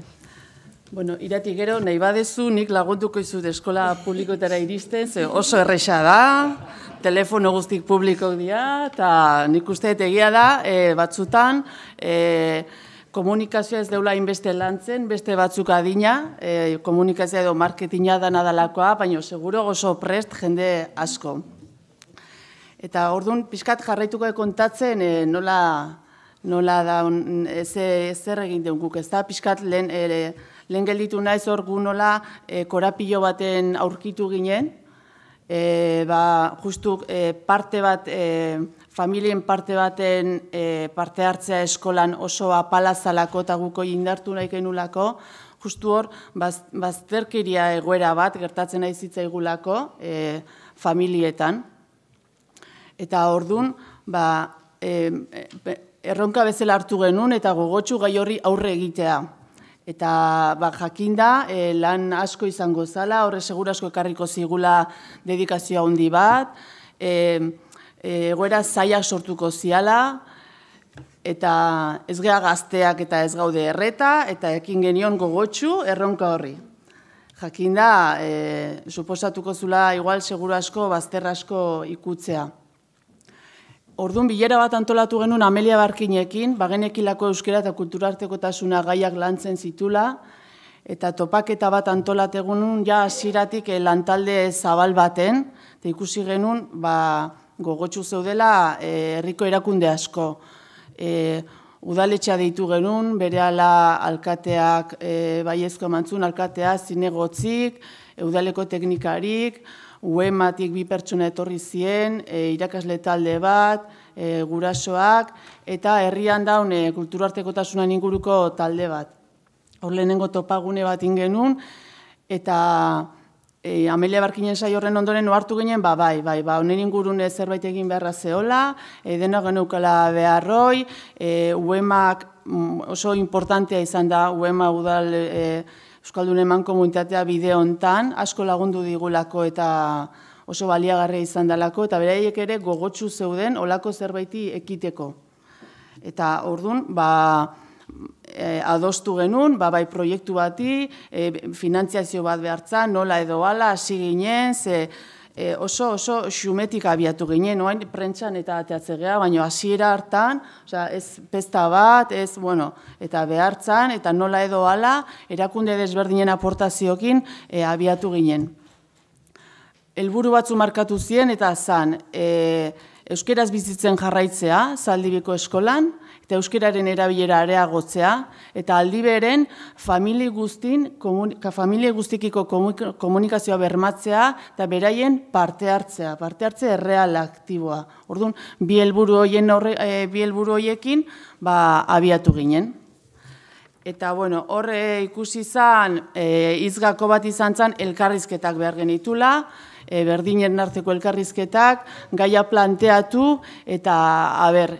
bueno, Irati gero, nahi badezu, nik lagunduko izut eskola publikoetara iristen, oso erresa da, telefono guztik publikoak dira, eta nik uste egia da, batzutan, komunikazioa ez deula inbeste lantzen, beste batzuk adina, komunikazioa edo marketinga dana dalakoa, baina seguro oso prest jende asko. Eta orduan, pixkat jarraituko kontatzen nola da, zer egin duen guk, ez da, pixkat lehen gelditu naiz hor gu nola korapilo baten aurkitu ginen, justu parte bat, familien parte baten parte hartzea eskolan oso apalazalako eta guko indartu nahi genulako, justu hor, bazterkeria egoera bat gertatzen nahi zitzaigulako familietan. Eta orduan, erronka bezala hartu genuen eta gogotsu gai horri aurre egitea. Eta jakinda, lan asko izango zala, horre segura asko ekarriko zigula dedikazioa handi bat, egoera zaila sortuko ziala, eta ez gea gazteak eta ez gaude erreta, eta ekin genion gogotsu erronka horri. Jakin da, suposatuko zula igual seguru asko, bazter asko ikutzea. Orduan bilera bat antolatu genuen Amelia Barkinekin, bagenekilako euskera eta kulturartekotasuna gaiak lantzen zitula, eta topaketa bat antolategunun ja hasieratik lantalde zabal baten, eta ikusi genuen gogotsu zeudela herriko erakunde asko. Udaletxea deitu genuen, berehala alkateak, baiezko mantzun alkatea, zinegotzik, udaleko teknikarik, U E M-atik bi pertsona etorri zien, irakasle talde bat, gurasoak, eta herrian daun kulturartekotasunan inguruko talde bat. Hor lehenengo topagune bat ingenun, eta Amelia Barkinen sai horren ondoren ohartu ginen, ba, bai, bai, ba, honen ingurun zerbait egin beharra zeola, dena geneukala beharroi, U E M-ak oso importantea izan da, U E M-a udal Euskaldun eman komunitatea bide hontan, asko lagundu digulako eta oso baliagarria izan dalako, eta beraiek ere gogotsu zeuden olako zerbaiti ekiteko. Eta orduan, adostu genuen, bai proiektu bati, finantziazio bat behartza, nola edo ala, hasi ginen, oso oso xumetik abiatu ginen, oain prentsan eta ateatzegea, baina hasiera hartan, ez pesta bat, ez, bueno, eta behartzan, eta nola edo ala, erakunde desberdinen aportaziokin abiatu ginen. Helburu batzu markatu zien eta zan, euskeraz bizitzen jarraitzea, Zaldibiko eskolan, eta euskeraren erabilera areagotzea, eta aldi beren familia guztikiko komunikazioa bermatzea eta beraien parte hartzea, parte hartzea erreal aktiboa. Orduan, bi helburu horiekin abiatu ginen. Eta, bueno, horre ikusi izan, izgako bat izan zen elkarrizketak behar genitula, berdinen arteko elkarrizketak, gaia planteatu, eta, a ber,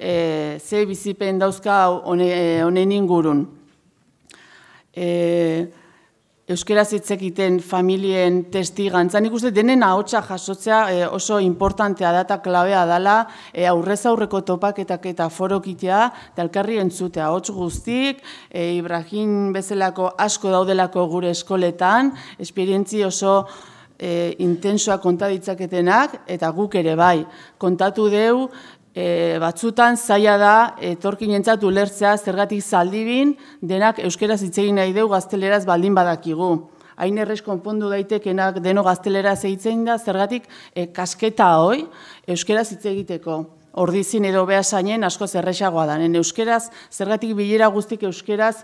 ze bizipen dauzka honen ingurun. Euskera zitzekiten familien testigantzan ikuste denen ahotsa jasotzea oso importantea da eta klabea dela aurrez aurreko topaketak eta forokitea eta elkarri entzutea ahots guztik, Ibrahim bezalako asko daudelako gure eskoletan, esperientzi oso intensoa kontaditzaketenak eta guk ere bai. Kontatu deu, batzutan zaila da etorkinentzat ulertzea zergatik Zaldibin denak euskeraz hitz egin nahi deu gazteleraz baldin badakigu. Hain errez konpondu daitekenak deno gazteleraz egiten da zergatik kasketa hoi euskeraz hitz egiteko. Ordizin edo behasainen asko zerrexagoa da. Euskeraz, zergatik bilera guztik euskeraz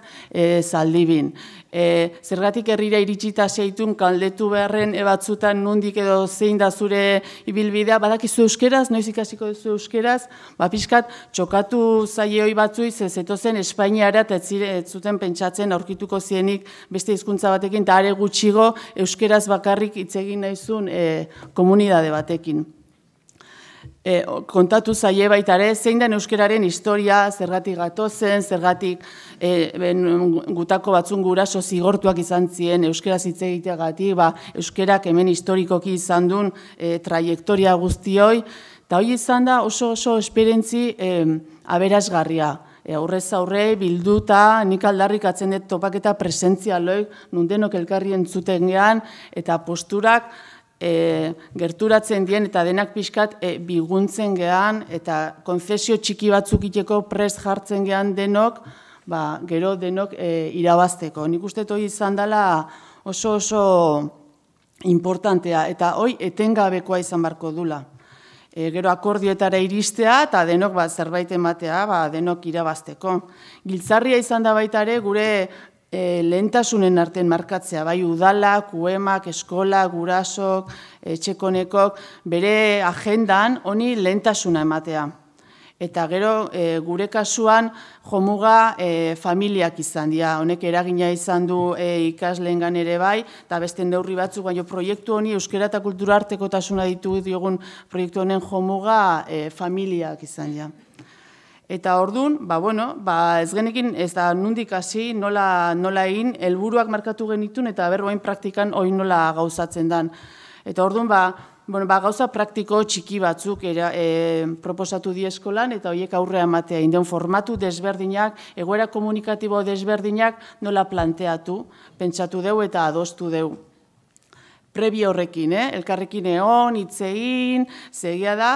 Zaldibin. Zergatik herrira iritsita seitun kaldetu beharren batzutan nondik edo zein da zure ibilbidea. Badakizu euskeraz, noiz ikasiko duzu euskeraz. Bapiskat, txokatu zaileoi batzuiz zetozen Espainiara eta ez zuten pentsatzen aurkituko zienik beste hizkuntza batekin eta are gutxigo euskeraz bakarrik hitz egin naizun komunidade batekin. Kontatu zaie baitare, zein den euskeraren historia, zergatik gatozen, zergatik gutako batzun guraso zigortuak izan ziren, euskeraz hitz egiteagatik, euskerak hemen historikoki izan duen trajektoria guztioi, eta hori izan da oso oso esperientzi aberasgarria. Aurrez aurre, bilduta, nik aldarrik atzen dut topaketa presentzialoik, nondenok elkarri entzuten gean, eta posturak, gerturatzen dien eta denak pixkat biguntzen gehan eta konfesio txiki batzuk iteko prez jartzen gehan denok, gero denok irabazteko. Nik uste hori izan dela oso oso importantea eta hori etengabekoa izan barko dula. Gero akordioetara iristea eta denok zerbait ematea, denok irabazteko. Giltzarria izan da baita ere gure lehentasunen artean markatzea, bai udalak, U E M-ak, eskola, gurasok, etxekonekok, bere agendan honi lehentasuna ematea. Eta gero gure kasuan jomuga familiak izan dira, honek eragina izan du ikasleengan ere bai, eta beste neurri batzuk, baina proiektu honi euskera eta kultura artekotasuna ditu diogun proiektu honen jomuga familiak izan dira. Eta orduan, ba, bueno, ba, ez genekin, ez da nondik hasi, nola egin, helburuak markatu genitun, eta berboain praktikan hori nola gauzatzen den. Eta orduan, ba, Gauza praktiko txiki batzuk proposatu die eskolan eta horiek aurrea ematea indeun formatu desberdinak, egoera komunikatibo desberdinak nola planteatu, pentsatu deu eta adostu deu. Prebi horrekin, elkarrekin egon, itzein, zegia da,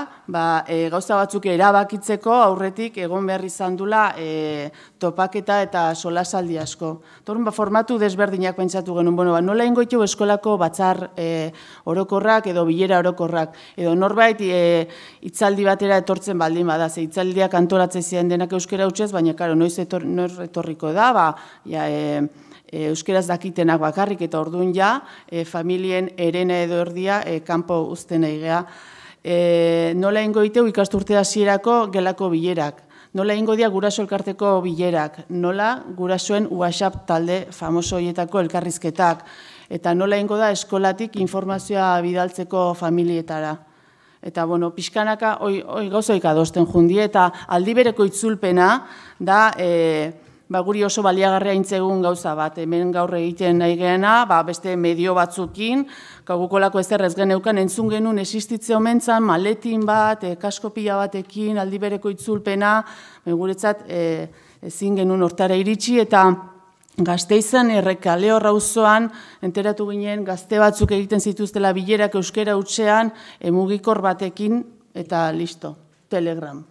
gauza batzuk erabakitzeko aurretik egon behar izan dula topaketa eta solasaldi asko. Torun, formatu desberdinak pentsatu genuen, nola ingoitu eskolako batzar orokorrak edo bilera orokorrak, edo norbait itzaldi batera etortzen baldin bada, ze itzaldiak antoratzen ziren denak euskera hutsez, baina karo, noiz etorriko da, ba, euskeraz dakitenak bakarrik eta orduan ja, familien erena edo erdia kanpo uzten egea. Nola ingo diteu ikasturtea hasierako gelako bilerak, nola ingo dia guraso elkarteko bilerak, nola gurasoen WhatsApp talde famoso hoietako elkarrizketak, eta nola ingo da eskolatik informazioa bidaltzeko familietara. Eta, bueno, pixkanaka, oi gozoik adosten jundi, eta aldibereko itzulpena da... guri oso baliagarria intzegun gauza bat, hemen gaur egiten nahi geena, beste medio batzukin, kagukolako ez errez geneukan, entzun genuen existitze omentzan, maletin bat, kaskopila batekin, aldibereko itzulpena, guretzat ezin genuen hortara iritsi, eta Gazteizan errekaleo rauzoan, enteratu ginen gazte batzuk egiten zituztela bilerak euskera hutsean, mugikor batekin, eta listo, telegram.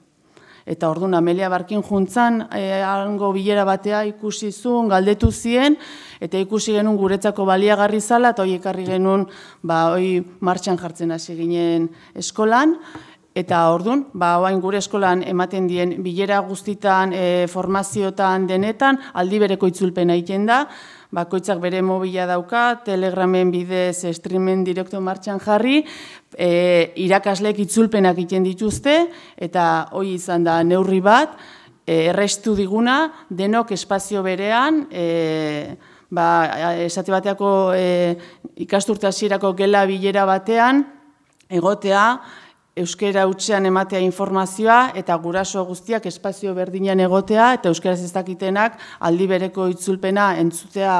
Eta orduan, Amelia Barkin juntzan, hango bilera batea ikusi zuen, galdetu zien, eta ikusi genuen guretzako baliagarri zala, eta hoi ekarri genuen, hoi martxan jartzen hasi ginen eskolan, eta orduan, hain gure eskolan ematen dien bilera guztitan, formaziotan denetan, aldi bereko itzulpena egiten da, bakoitzak bere mobila dauka, telegramen bidez streamen direkto martxan jarri, irakaslek itzulpenak egiten dituzte, eta hori izan da neurri bat, errestu diguna, denok espazio berean, esate bateako ikasturtasierako gela bilera batean, egotea, euskera hutsean ematea informazioa eta guraso guztiak espazio berdinean egotea eta euskaraz ez dakitenak aldi bereko itzulpena entzutea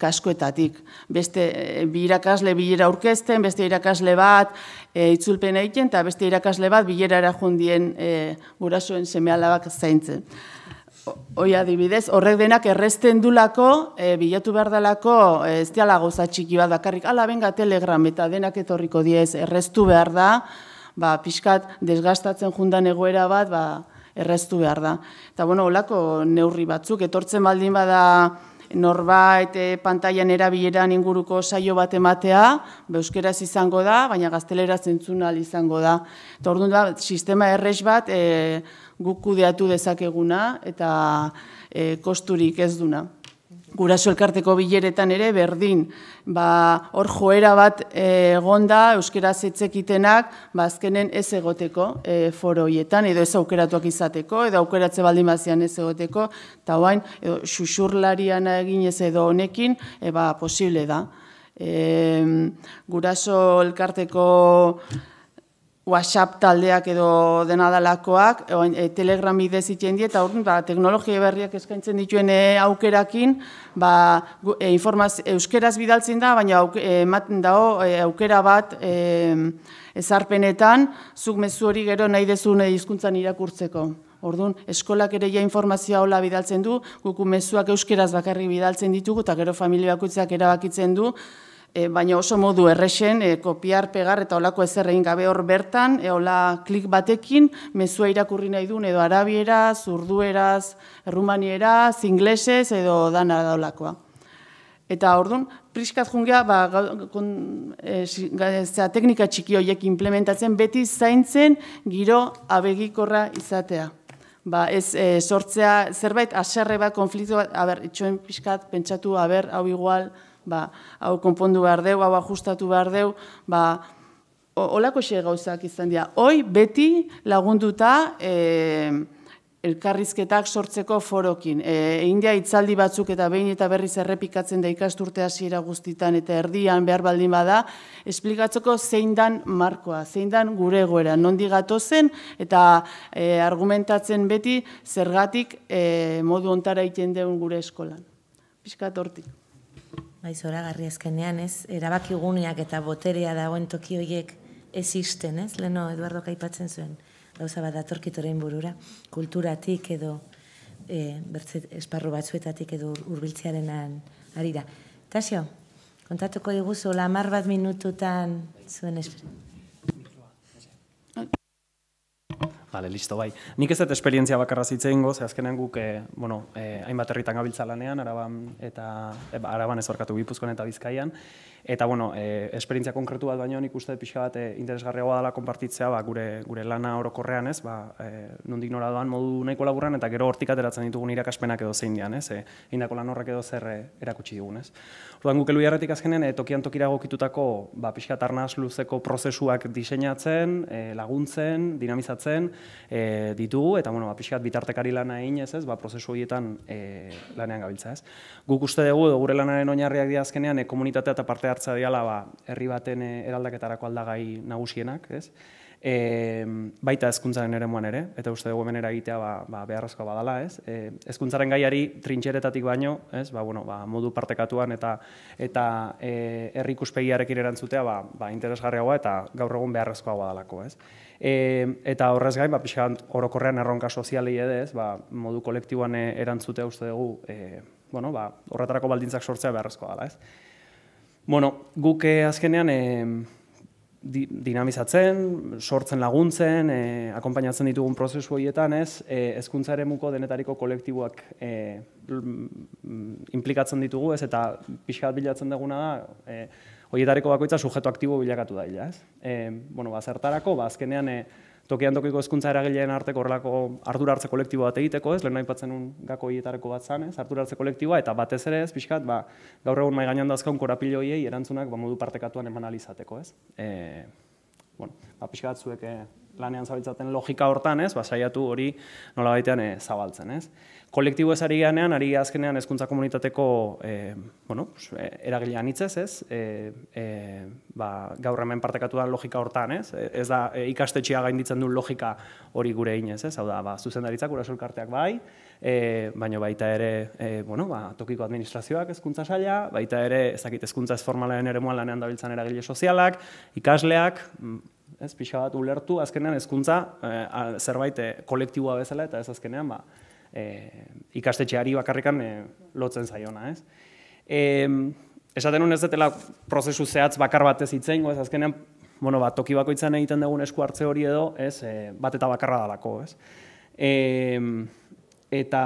kaskoetatik. Beste bi irakasle bilera aurkezten, beste irakasle bat itzulpena egiten eta beste irakasle bat bilerara joan dien gurasoen seme-alabak zaintzen. Hoi adibidez, horrek denak errezten dulako, bilatu behar dalako, ez diala goza txiki bat bakarrik, ala benga telegram eta denak etorriko diez, erreztu behar da, pixkat desgastatzen jundan egoera bat, erreztu behar da. Eta, bueno, holako neurri batzuk, etortzen baldin bada norbait pantailan erabileran inguruko saio bat ematea, euskeraz izango da, baina gazteleraz entzunal izango da. Eta orduan da, sistema errex bat, guk kudeatu dezakeguna eta kosturik ez duna. Guraso elkarteko bileretan ere berdin, hor joera bat egonda, euskeraz etzekitenak, azkenen ez egoteko foroietan, edo ez aukeratuak izateko, edo aukeratze baldin bazian ez egoteko, eta guain, xuxurlarian eginez edo honekin, posible da. Guraso elkarteko WhatsApp taldeak edo dena dalakoak, telegram bidez itxendi, eta teknologia berriak eskaintzen dituen aukerakin, euskeraz bidaltzen da, baina ematen dago aukera bat ezarpenetan, zuk mezu hori gero nahi dezun hizkuntzan irakurtzeko. Orduan, eskolak ere ja informazioa hola bidaltzen du, guk mezuak euskeraz bakarrik bidaltzen ditugu, eta gero familia bakoitzak erabakitzen du, baina oso modu errexen, kopiar, pegar eta olako ezerrein gabe hor bertan, hola klik batekin, mezua irakurri nahi duen edo arabieraz, urdueraz, errumanieraz, inglesez edo dana da olakoa. Eta orduan, priskat jungea, teknika txiki horiek implementatzen, beti zaintzen giro abegikorra izatea. Ez sortzea zerbait, aserre bat, konfliktu bat, haber, itxoen piskat, pentsatu, haber, hau igual, hau konpondu behar deu, hau ajustatu behar deu, olako xe gauzak izan dira. Hoi beti lagunduta elkarrizketak sortzeko forokin. India itzaldi batzuk eta behin eta berriz errepikatzen da ikasturte hasiera guztitan eta erdian behar baldin bada, esplikatzeko zein dan markoa, zein dan gure egoera, nondik gatozen eta argumentatzen beti zergatik modu ontara egiten duen gure eskolan. Piskat hortik. Bai, zoragarri azkenean, ez, erabakiguniak eta boterea dagoen toki horiek existen, ez? Leno Eduardo kaipatzen zuen, gauza bat datorkitoren burura, kulturatik edo esparru batzuetatik edo urbiltzearen ari da. Tasio, kontatuko diguzu, lamar bat minututan zuen esperientzia. Bale, listo, bai. Nik ez dut esperientzia bakarra zitzen goz, azkenean guk hainbat herritan gabiltza lanean, Araban ez barkatu, Gipuzkoan eta Bizkaian. Eta, bueno, esperientzia konkretu bat baino nik uste pixka bat interesgarriagoa dela konpartitzea gure lana orokorrean, ez, nondik nora doan modu nahiko laburran eta gero hortik ateratzen ditugun irakaspenak edo zein dian, ez, indako lan horrek edo zer erakutsi digun, ez. Orduan guk eluiarretik azkenean tokian tokira gokitutako pixka tarnaz luzeko prozesuak diseinatzen, laguntzen, dinamizatzen, ditugu, eta pixkat bitartekari lana egin ez ez, prozesu horietan lanean gabiltza ez. Guk uste dugu, gure lanaren oinarriak dira azkenean komunitatea eta parte hartza diala herri baten eraldaketarako aldagai nagusienak ez. Baita hezkuntzaren ere moan ere, eta uste dugu hemen eragitea beharrezkoa badala ez. Hezkuntzaren gaiari trintxeretatik baino, modu partekatuan eta herri ikuspegiarekin erantzutea interesgarriagoa eta gaur egun beharrezkoa badalako ez. Eta horrez gain, pixka orokorrean erronka sozialei edez, modu kolektiboan erantzutea uste dugu horretarako baldintzak sortzea beharrezkoa dela. Bueno, guk azkenean dinamizatzen, sortzen laguntzen, akompainatzen ditugun prozesu horietan ez, hezkuntza eremuko denetariko kolektiboak implikatzen ditugu ez, eta pixka bat bilatzen duguna da, horietariko bakoitza sujeto aktibo bilakatu daila. Zertarako, azkenean tokian tokiko hezkuntza eragileen arteko horrelako ardura hartze kolektiboa bat egiteko, lehen aipatzen nun gako horietariko bat zan, ardura hartze kolektiboa, eta batez ere ez, pixkat, gaur egun mai gainean dauzkaun korapilo horiei erantzunak modu partekatuan eman alizateko. Pixkat zuek lanean zabiltzaten logika hortan, saiatu hori nola baitean zabaltzen. Kolektibo ez ari ganean, ari azkenean hezkuntza komunitateko eragilean hitzez, gaur hemen partekatu da logika hortan, ez da ikastetxea gainditzen duen logika hori gure inez, hau da, zuzendaritzak, guraso elkarteak bai, baina baita ere tokiko administrazioak hezkuntza saila, baita ere ez dakit hezkuntza ez formalen ere moan lanean dabiltzan eragile sozialak, ikasleak, pixka bat ulertu, azkenean hezkuntza zerbait kolektiboa bezala eta ez azkenean ikastetxeari bakarrikan lotzen zaiona. Esaten hon ez detela prozesu zehatz bakar batez hitzein, azkenean toki bakoitzan egiten dugun esku hartze hori edo bat eta bakarra dalako. Eta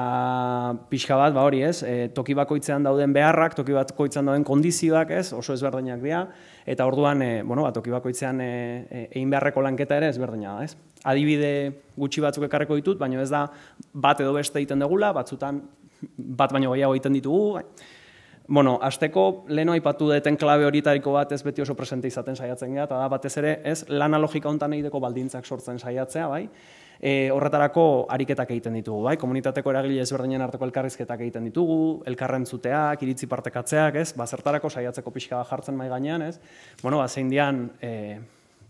pixka bat, ba hori ez, toki bakoitzean dauden beharrak, toki bakoitzean dauden kondizioak ez, oso ezberdinak dira, eta orduan, bueno, toki bakoitzean egin beharreko lanketa ere ezberdina da ez. Adibide gutxi batzuk ekarreko ditut, baina ez da bat edo beste egiten dugula, batzutan bat baino gehiago egiten ditugu. Bueno, azteko leheno aipatu deten klabe horietariko bat ez beti oso presente izaten saiatzen gara, eta da batez ere ez lana logika honetan egiteko baldintzak sortzen saiatzea, bai? Horretarako ariketak egiten ditugu, bai? Komunitateko eragile ezberdinen arteko elkarrizketak egiten ditugu, elkarrentzuteak, iritzi partekatzeak, ez? Bazertarako saiatzeko pixka jartzen mai gainean, ez? Bueno, zein dian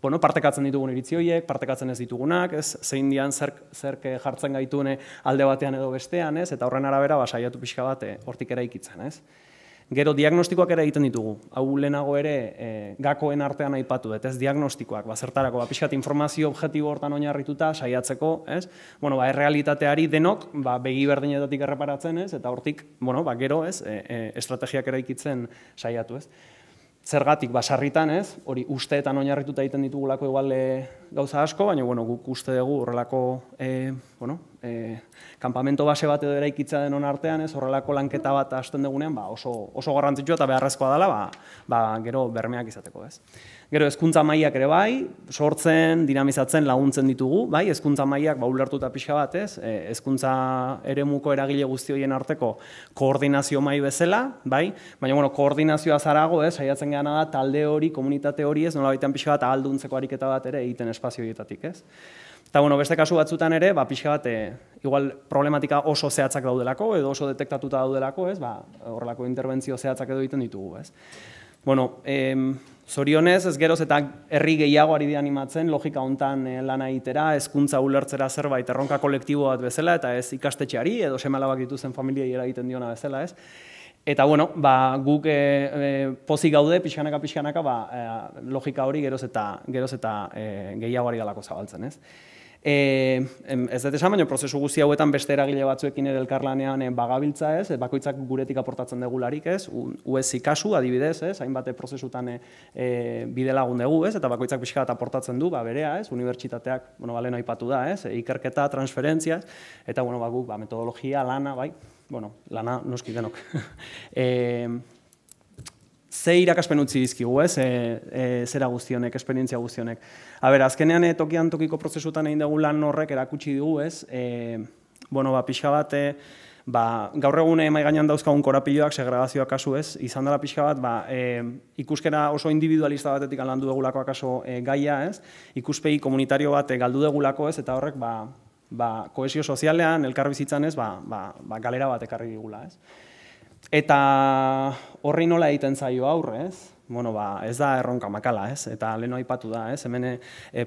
partekatzen ditugun iritzi horiek, partekatzen ez ditugunak, zein dian zerk jartzen gaitune alde batean edo bestean, ez? Eta horren arabera saiatu pixka bat hortik eraikitzen, ez? Gero, diagnostikoak ere egiten ditugu. Hau lehenago ere gakoen artean aipatu, ez diagnostikoak, bazertarako, pixkat informazio objektibo hortan oinarrituta saiatzeko, ez? Bueno, ba, errealitateari denok, ba, begi berdinetatik erreparatzen, ez? Eta hortik, bueno, ba, gero, ez? Estrategiak ere ikitzen saiatu, ez? Zergatik, basarritan, ez? Hori usteetan oinarrituta egiten ditugulako igual gauza asko, baina, bueno, guk uste dugu horrelako, bueno, kampamento base bat edo eraikitza denon artean, ez? Horrelako lanketa bat hasten dugunean, ba, oso garrantzitsua eta beharrezkoa dela, ba, gero bermeak izateko, ez? Gero, hezkuntza mailak ere bai, sortzen, dinamizatzen, laguntzen ditugu, bai? Hezkuntza mailak, ba, ulertuta pixka bat, ez? Hezkuntza eremuko eragile guzti horien arteko koordinazio mai bezala, bai? Baina, bueno, koordinazioa zarago, ez? Saiatzen gana da talde hori, komunitate hori ez, nola baitean pixka bat ahalduntzeko ariketa bat ere egiten espazio horietatik ez. Eta, bueno, beste kasu batzutan ere, ba, pixka bat, igual problematika oso zehatzak daudelako, edo oso detektatuta daudelako ez, ba, horrelako interbentzio zehatzak edo egiten ditugu ez. Bueno, zorionez, ez geroz eta herri gehiago ari dira animatzen, logika hontan lana egitera, hezkuntza ulertzera zerbait erronka kolektibo bat bezala, eta ez ikastetxeari, edo seme alabak dituzen familiei eragiten diona bezala ez. Eta, bueno, guk pozik gaude, pixkanaka-pixkanaka, logika hori geroz eta gehiago ari galako zabaltzen. Ez dut esan, baina prozesu guzti hauetan beste eragile batzuekin ere elkarlanean bagabiltza ez, bakoitzak guretik aportatzen degularik ez, U S I kasu adibidez ez, hainbate prozesutan bide lagun dugu ez, eta bakoitzak pixka bat aportatzen du, berea ez, unibertsitateak, bueno, lehen aipatu da ez, ikerketa, transferentzia, eta, bueno, guk metodologia, lana, bai, bueno, lana noski denok. Ze irakaspen utzi dizkigu, zera guztionek, esperientzia guztionek. Azkenean tokian tokiko prozesutan egin dugu lan horrek erakutsi dugu, pixka bat, gaur egun mahai gainean dauzkagun korapiloak, segregazioak kasu ez, izan dela pixka bat, ikuskera oso individualista batetik landu dugulako akaso gaia, ikuspegi komunitario bat galdu dugulako ez, eta horrek kohesio sozialean, elkarbizitzan ez, galera bat ekarri digula ez. Eta horri nola egiten zaio aurre, ez? Bueno, ez da erronka makala, ez? Eta leheno aipatu da, ez? Hemen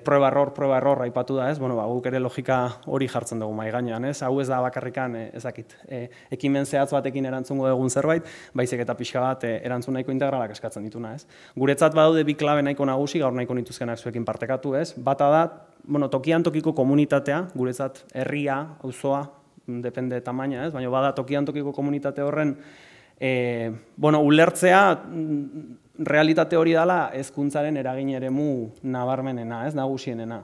prueba error, prueba error aipatu da, ez? Bueno, guk ere logika hori jartzen dugu mahai gainean, ez? Hau ez da bakarrikan, ez dakit, ekimen zehatz batekin erantzungo dugun zerbait, baizik eta pixka bat erantzun nahiko integralak eskatzen dituna, ez? Guretzat badaude bi klabe nahiko nagusi, gaur nahiko nituzkenak zuekin partekatu, ez? Bata da, bueno, tokian tokiko komunitatea, guretzat herria, auzoa, depende tamaina, ez? Baina bada tokian tokiko komunitate horren ulertzea realitate hori dela hezkuntzaren eragin eremu nabarmenena, nagusienena.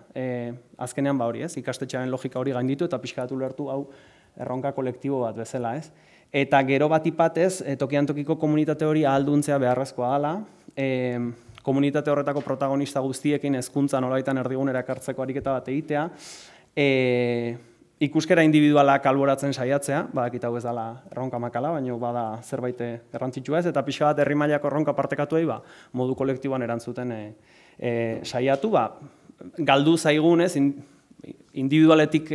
Azkenean ba hori, ikastetxearen logika hori gainditu eta pixka bat ulertu hau erronka kolektibo bat bezala. Eta gero bat ipatez, tokian tokiko komunitate hori ahalduntzea beharrezkoa dela, komunitate horretako protagonista guztiekin hezkuntza nolabaitan erdigunera ekartzeko ariketa bat egitea, ikuskera individualak alboratzen saiatzea, badakit hau ez dela erronka makala, baina bada zerbait garrantzitsua ez, eta pixka bat herri mailako erronka partekatuei modu kolektiboan erantzuten saiatu, galdu zaigun ez, individualetik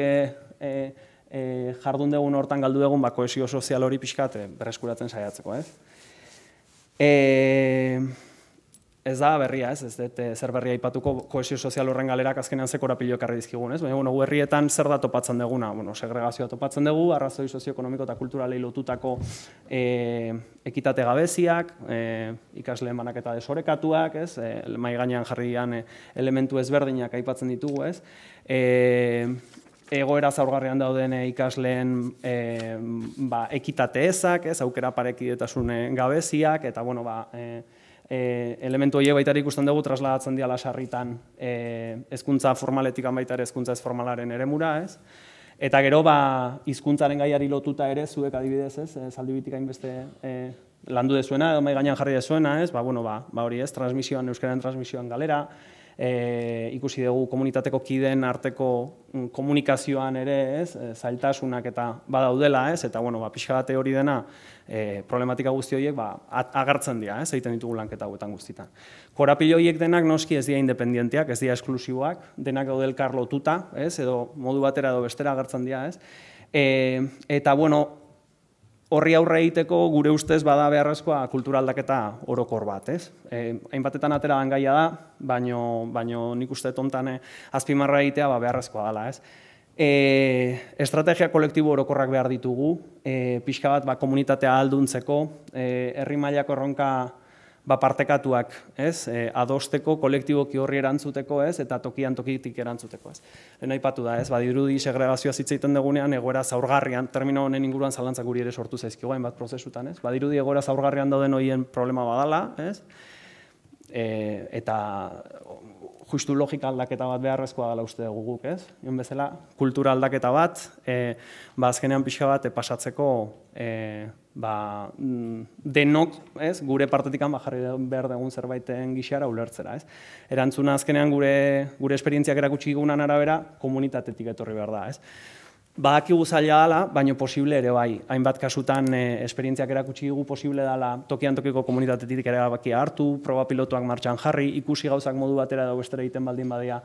jardun dugun hortan galdu dugun kohesio sozial hori pixka bat berreskuratzen saiatzeko ez. Ez da berria ez, ez dut zer berria aipatuko kohesio sozial horren galerak azkenean ze korapilo ekarri dizkigun ez, baina gu herrietan zer da topatzen duguna, segregazioa topatzen dugu, arrazoi sozioekonomiko eta kulturalei lotutako ekitate gabeziak, ikasleen banaketa desorekatuak ez, mahai gainean jarri diren elementu ezberdinak aipatzen ditugu ez, egoera zaurgarrian dauden ikasleen ekitate ezak ez, aukera parekidetasun gabeziak eta bueno ba elementu horiek baita ikusten dugu trasladatzen diala sarritan hezkuntza formaletikan baita ere hezkuntza ez formalaren eremura ez. Eta gero hizkuntzaren gaiari lotuta ere zuek adibidez ez, Zaldibitik hainbeste landu dezuena, edo mai gainean jarri dezuena ez, ba bueno ba hori ez, transmisioan, euskararen transmisioan galera, ikusi dugu komunitateko kideen arteko komunikazioan ere ez, zailtasunak eta badaudela ez, eta bueno ba pixka bat hori dena problematika guzti horiek agertzen dira, egiten ditugu lanketa hauetan guztietan. Korapilo horiek denak noski ez dira independienteak, ez dira esklusiboak, denak daude elkar lotuta, edo modu batera edo bestera agertzen dira. Eta, bueno, horri aurre egiteko gure ustez bada beharrezkoa kulturaldaketa orokor bat. Hainbatetan atera den gaia da, baina nik uste tontan azpimarra egitea beharrezkoa dela. Estrategia kolektibo orokorrak behar ditugu, pixka bat komunitatea ahalduntzeko, herri mailako erronka partekatuak adosteko, kolektiboki horri erantzuteko eta tokian tokitik erantzuteko. Lehen aipatu da, badirudi segregazioa hitz egiten dugunean egoera zaurgarrian, termino honen inguruan zalantzak guri ere sortu zaizkigu hainbat prozesutan. Badirudi egoera zaurgarrian dauden horien problema badala, eta justu logika aldaketa bat beharrezkoa dela uste dugu guk, ez? Ion bezala, kultura aldaketa bat, azkenean pixka bat pasatzeko denok, gure partetik jarri behar dugun zerbaiten gixara ulertzera, ez? Erantzuna azkenean gure esperientziak erakutsi digunan arabera komunitatetik etorri behar da, ez? Badakigu zaila dela, baina posible ere bai. Hainbat kasutan esperientziak erakutsi dugu posible dela tokian tokiko komunitatetik erabakia hartu, proba pilotuak martxan jarri, ikusi gauzak modu batera edo bestera egiten baldin badira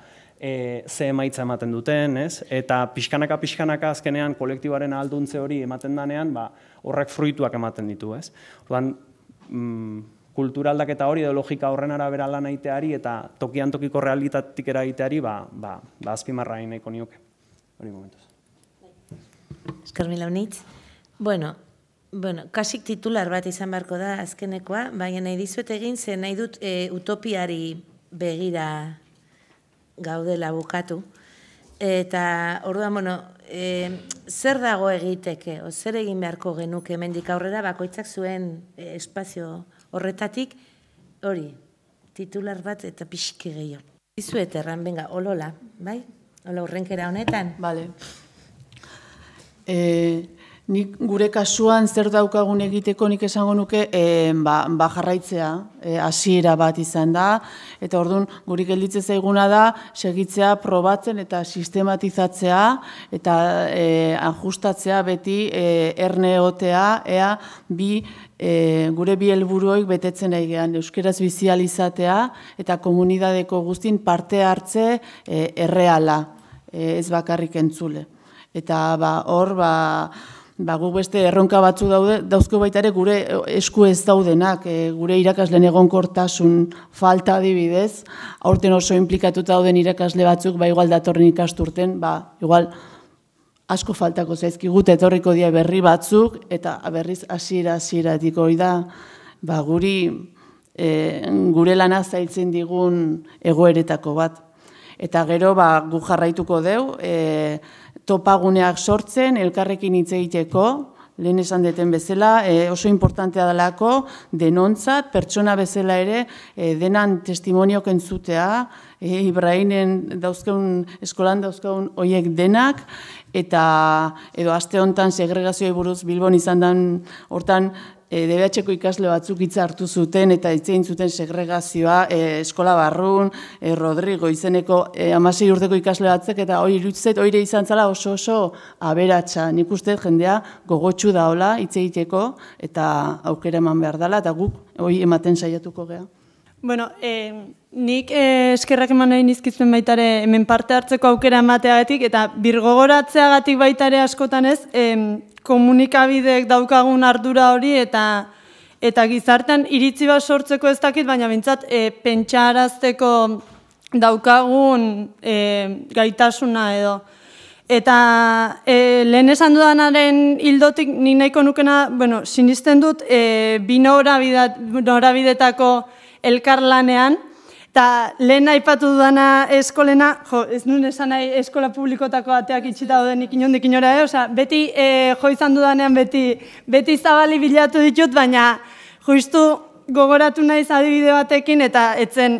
ze emaitza ematen duten, eta pixkanaka-pixkanaka azkenean kolektiboaren ahalduntze hori ematen danean, horrek fruituak ematen ditu. Orduan, kulturaldak eta hori ideologika horren arabera lan egiteari eta tokian tokiko realitatik eragiteari azpimarrain nahiko nioke. Hori momentuz. Eskermila honitz. Bueno, Bueno, kasik titular bat izan beharko da azkenekoa, baina nahi dizuet egin zen nahi dut utopiari begira gaudela bukatu. Eta orduan, bueno, zer dago egiteke, zer egin beharko genuke hemendik aurrera bakoitzak zuen espazio horretatik, hori, titular bat eta pixki gehiago. Dizuet erran, benga, olola, bai? Ola urrenkera honetan? Bale. Eee... Nik gure kasuan zer daukagun egiteko nik esango nuke jarraitzea, hasiera bat izan da, eta orduan guri gelditzen zaiguna da segitzea probatzen eta sistematizatzea eta ajustatzea beti erne egotea, ea bi gure bi helburuoik betetzen nahi gean, euskeraz bizializatea eta komunidadeko guztin parte hartze erreala, ez bakarrik entzule. Eta hor, guk beste erronka batzu dauzko baita ere gure esku ez daudenak, gure irakasleen egonkortasun falta adibidez, aurten oso inplikatuta dauden irakasle batzuk, ba igual datorren ikasturten, ba igual asko faltako zaizkigute etorriko dira berri batzuk, eta berriz hasiera hasieratik hori da, ba guri gure lana zailtzen digun egoeretako bat. Eta gero, ba guk jarraituko deu, topaguneak sortzen, elkarrekin hitz egiteko, lehen esan deten bezala, oso importantea dalako, denontzat, pertsona bezala ere, denan testimoniok entzutea, Ibrahimen dauzkeun, eskolan dauzkeun oiek denak, eta edo aste honetan segregazioi buruz Bilbon izan den hortan, D B H-ko ikasle batzuk hitza hartu zuten eta hitzein zuten segregazioa eskola barrun, Rodrigo izeneko hamasei urteko ikasle batzuk eta hori irutzet, hori izan zala oso oso aberatsa. Nik uste jendea gogotsu daola hitz egiteko eta aukera eman behar dela eta guk hori ematen saiatuko gea. Bueno, nik eskerrak eman nahi nizkitzen baitare hemen parte hartzeko aukera emateagatik eta birgogoratzeagatik baitare askotan ez, komunikabideek daukagun ardura hori eta gizartean iritzi bat sortzeko ez dakit, baina bintzat pentsarazteko daukagun gaitasuna edo. Eta lehen esan dudanaren hildotik nik nahiko nukena, bueno, sinisten dut bi norabidetako elkarlanean, eta lehen aipatu dudana eskolena, jo, ez nuen esan nahi eskola publikotako ateak itxita dudenik inondik inora, oza, beti jo izan dudanean beti zabali bilatu ditut, baina justu gogoratu nahi adibide batekin, eta etzen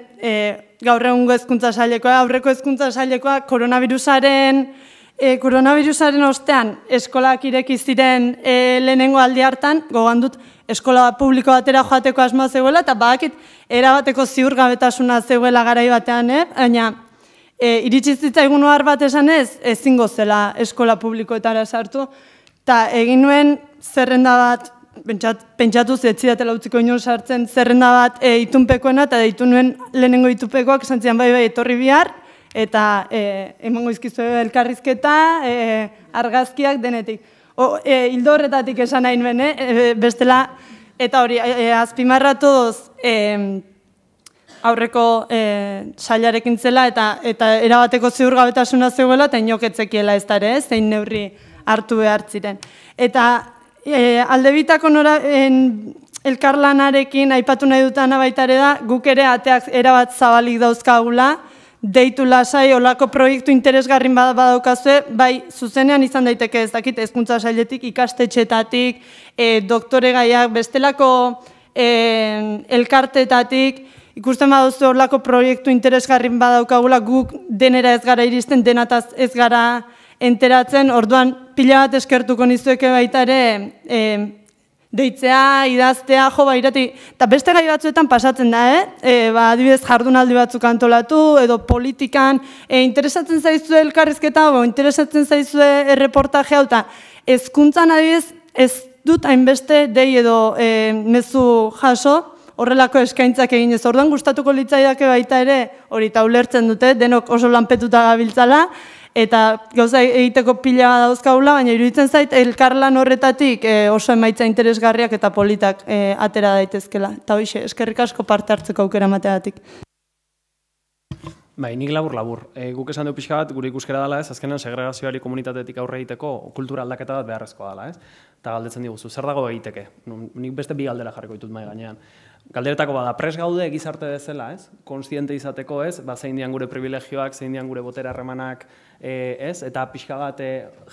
gaur egungo hezkuntza sailekoa, aurreko hezkuntza sailekoa koronavirusaren ostean eskolak ireki ziren lehenengo aldi hartan, gogoan dut, eskola publiko batera joateko asmoa zegoela, eta badakit erabateko ziurgabetasuna zegoela garai batean, baina iritsi zitzaigun ohar bat esan ez, ezingo zela eskola publikoetara sartu, eta egin nuen zerrenda bat, pentsatu zidatela utziko inon sartzen, zerrenda bat itunpekoena, eta deitu nuen lehenengo itunpekoak, esan zidan bai bai etorri bihar, eta emango izkizu elkarrizketa, argazkiak denetik. Hildo horretatik esan nahi nuen, bestela, eta hori, azpimarratuz aurreko sailarekin zela, eta erabateko ziurgabetasuna zegoela, eta inoketzekiela ez dara ez, zein neurri hartu behar ziren. Eta aldebitako elkarlanarekin aipatu nahi dutana baitare da, guk ere ateak erabat zabalik dauzkagula, deitu lasai, olako proiektu interesgarrin badaukazue, bai, zuzenean izan daiteke ez dakit, hezkuntza sailetik, ikastetxetatik, doktoregaiak, bestelako elkartetatik, ikusten baduzu olako proiektu interesgarrin badaukagula, guk denera ez gara iristen, denataz ez gara enteratzen, orduan pila bat eskertuko nizueke baita ere, deitzea, idaztea, jo, ba, irati, eta beste gai batzuetan pasatzen da, eh? Ba, adibidez, jardunaldi batzuk antolatu, edo politikan, interesatzen zaizue elkarrizketa, bo, interesatzen zaizue erreportaje hau, eta hezkuntzan adibidez, ez dut hainbeste dei edo mezu jaso, horrelako eskaintzak egin ez. Orduan gustatuko litzaidake baita ere, hori eta ulertzen dute, denok oso lanpetuta gabiltzala, eta gauza egiteko pila dauzkaula, baina iruditzen zait elkarlan horretatik oso emaitza interesgarriak eta politak atera daitezkela. Eta hoxe, eskerrik asko parte hartzeko aukera mateagatik. Bai, nik labur-labur. Guk esan deu pixka bat, gure ikuskera dela ez, azkenean segregazioari komunitatetik aurre egiteko kultura aldaketa bat beharrezkoa dela ez. Eta galdetzen diguzu, zer dago egiteke? Nik beste bi galdera jarriko ditut mai gainean. Galderetako bada, pres gaude gizarte bezala, ez? Kontziente izateko, ez? Ba, zein dian gure privilegioak, zein dian gure botera harremanak, ez? Eta pixka bat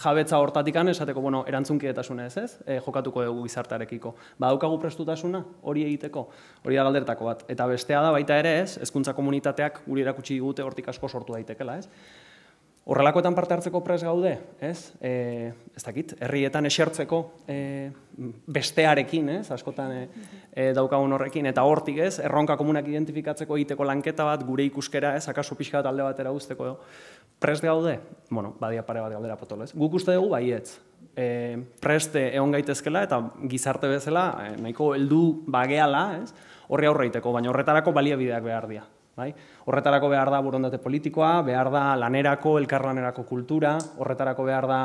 jabetza hortatikan esateko, bueno, erantzunkidetasuna ez, ez? Jokatuko dugu gizartearekiko. Ba, daukagu prestutasuna hori egiteko, hori da galderetako bat. Eta bestea da baita ere, ez? Hezkuntza komunitateak gure erakutsi digute hortik asko sortu daitekela, ez? Horrelakoetan parte hartzeko prest gaude, ez? Ez dakit, herrietan esertzeko bestearekin, ez? Askotan daukagun horrekin, eta hortik ez, erronka komunak identifikatzeko egiteko lanketa bat, gure ikuskera, ez? Akaso pixka talde batera uzteko prest gaude? Bueno, badia pare bat galdera potolo, ez? Guk uste dugu baietz. Prest egon gaitezkela eta gizarte bezala, nahiko heldu bageala, ez? Horri aurre egiteko, baina horretarako baliabideak behar dira. Horretarako behar da borondate politikoa, behar da lanerako, elkarlanerako kultura, horretarako behar da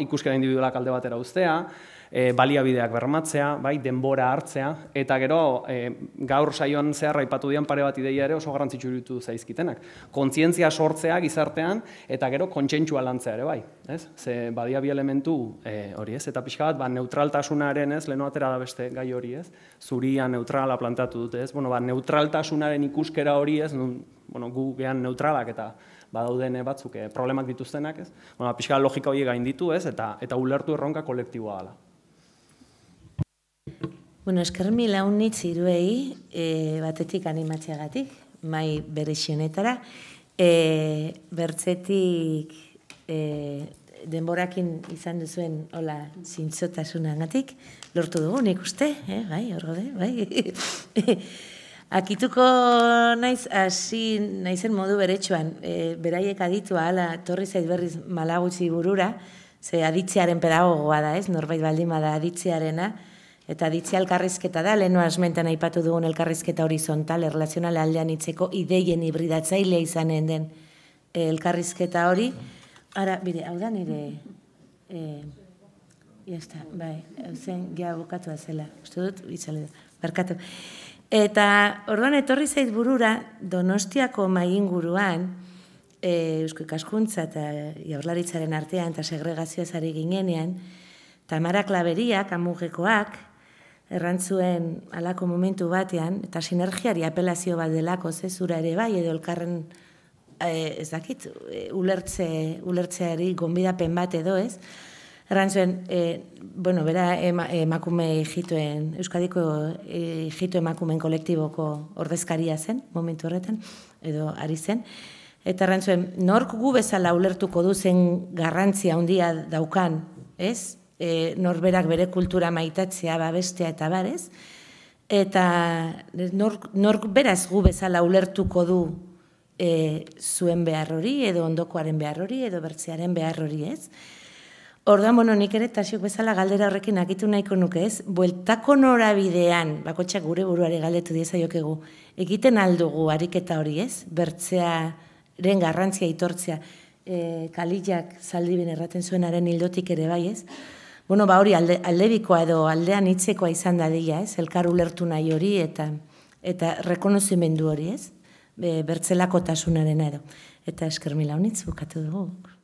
ikuskera individualak alde batera uztea, baliabideak bermatzea, denbora hartzea, eta gero gaur saioan zehar aipatu dian pare bat ideia ere oso garrantzitsu iruditu zaizkitenak. Kontzientzia sortzea gizartean eta gero kontsentsua lantzea ere bai. Ze badia bi elementu hori ez, eta pixka bat neutraltasunaren ez, leheno atera da beste gai hori ez, zuria neutrala plantatu dute ez, neutraltasunaren ikuskera hori ez, gu gehan neutralak eta badauden batzuk problemak dituztenak ez, pixka logika hori gainditu ez, eta ulertu erronka kolektiboa dela. Bueno, esker mila unitz iruei batetik animatzeagatik, mai berezionetara, bertzetik denborakin izan duzuen hola zintzotasunagatik, lortu dugu nik uste, bai, hor gode, bai. Akituko naiz, hasi naizen modu beretsuan, beraiek aditua ala torri zait berriz Malaguzzi burura, ze aditziaren pedagogoa da ez, norbait baldin bada aditziarena, eta aditzia elkarrizketa da, lehenu asmentan aipatu dugun elkarrizketa horizontal, erlazional aldean itzeko ideien hibridatzailea izanen den elkarrizketa hori. Ara, bide, hau da nire... Iazta, bai, hau zen, ja bukatu azela, uste dut, itzale dut, barkatu. Eta, orduan, etorri zait burura, Donostiako mainguruan, Eusko Ikaskuntza eta Jaurlaritzaren artean, eta segregazioaz ari ginenean, Tamara Klaberiak, amugekoak, errantzuen alako momentu batean, eta sinergiari apelazio bat delako zezura ere bai, edo elkarren, ez dakit, ulertzeari gonbidapen bat edo ez, errantzuen, bueno, bera emakume hijituen, Euskadiko Hijitu Emakumen Kolektiboko ordezkaria zen, momentu horretan, edo ari zen, eta errantzuen, nork gu bezala ulertuko duzen garrantzia handia daukan, ez? Norberak bere kultura maitatzea, babestea eta barez, eta nork beraz gu bezala ulertuko du zuen behar hori, edo ondokoaren behar hori, edo bertzearen behar hori ez. Orduan, bueno, nik ere Tasiok bezala galdera horrekin akitu nahiko nuke ez, bueltako norabidean, bakotxak gure buruari galdetu diezaiokegu, egiten aldugu ariketa hori ez, bertzearen garrantzia itortzea, Kalilak Zaldibin erraten zuenaren hildotik ere bai ez, bueno, ba hori aldebikoa edo aldean hitzekoa izan dadila ez, elkar ulertu nahi hori eta rekonozimendu hori ez, bertzelako tasunaren edo. Eta esker mila honitz bukatu dugu.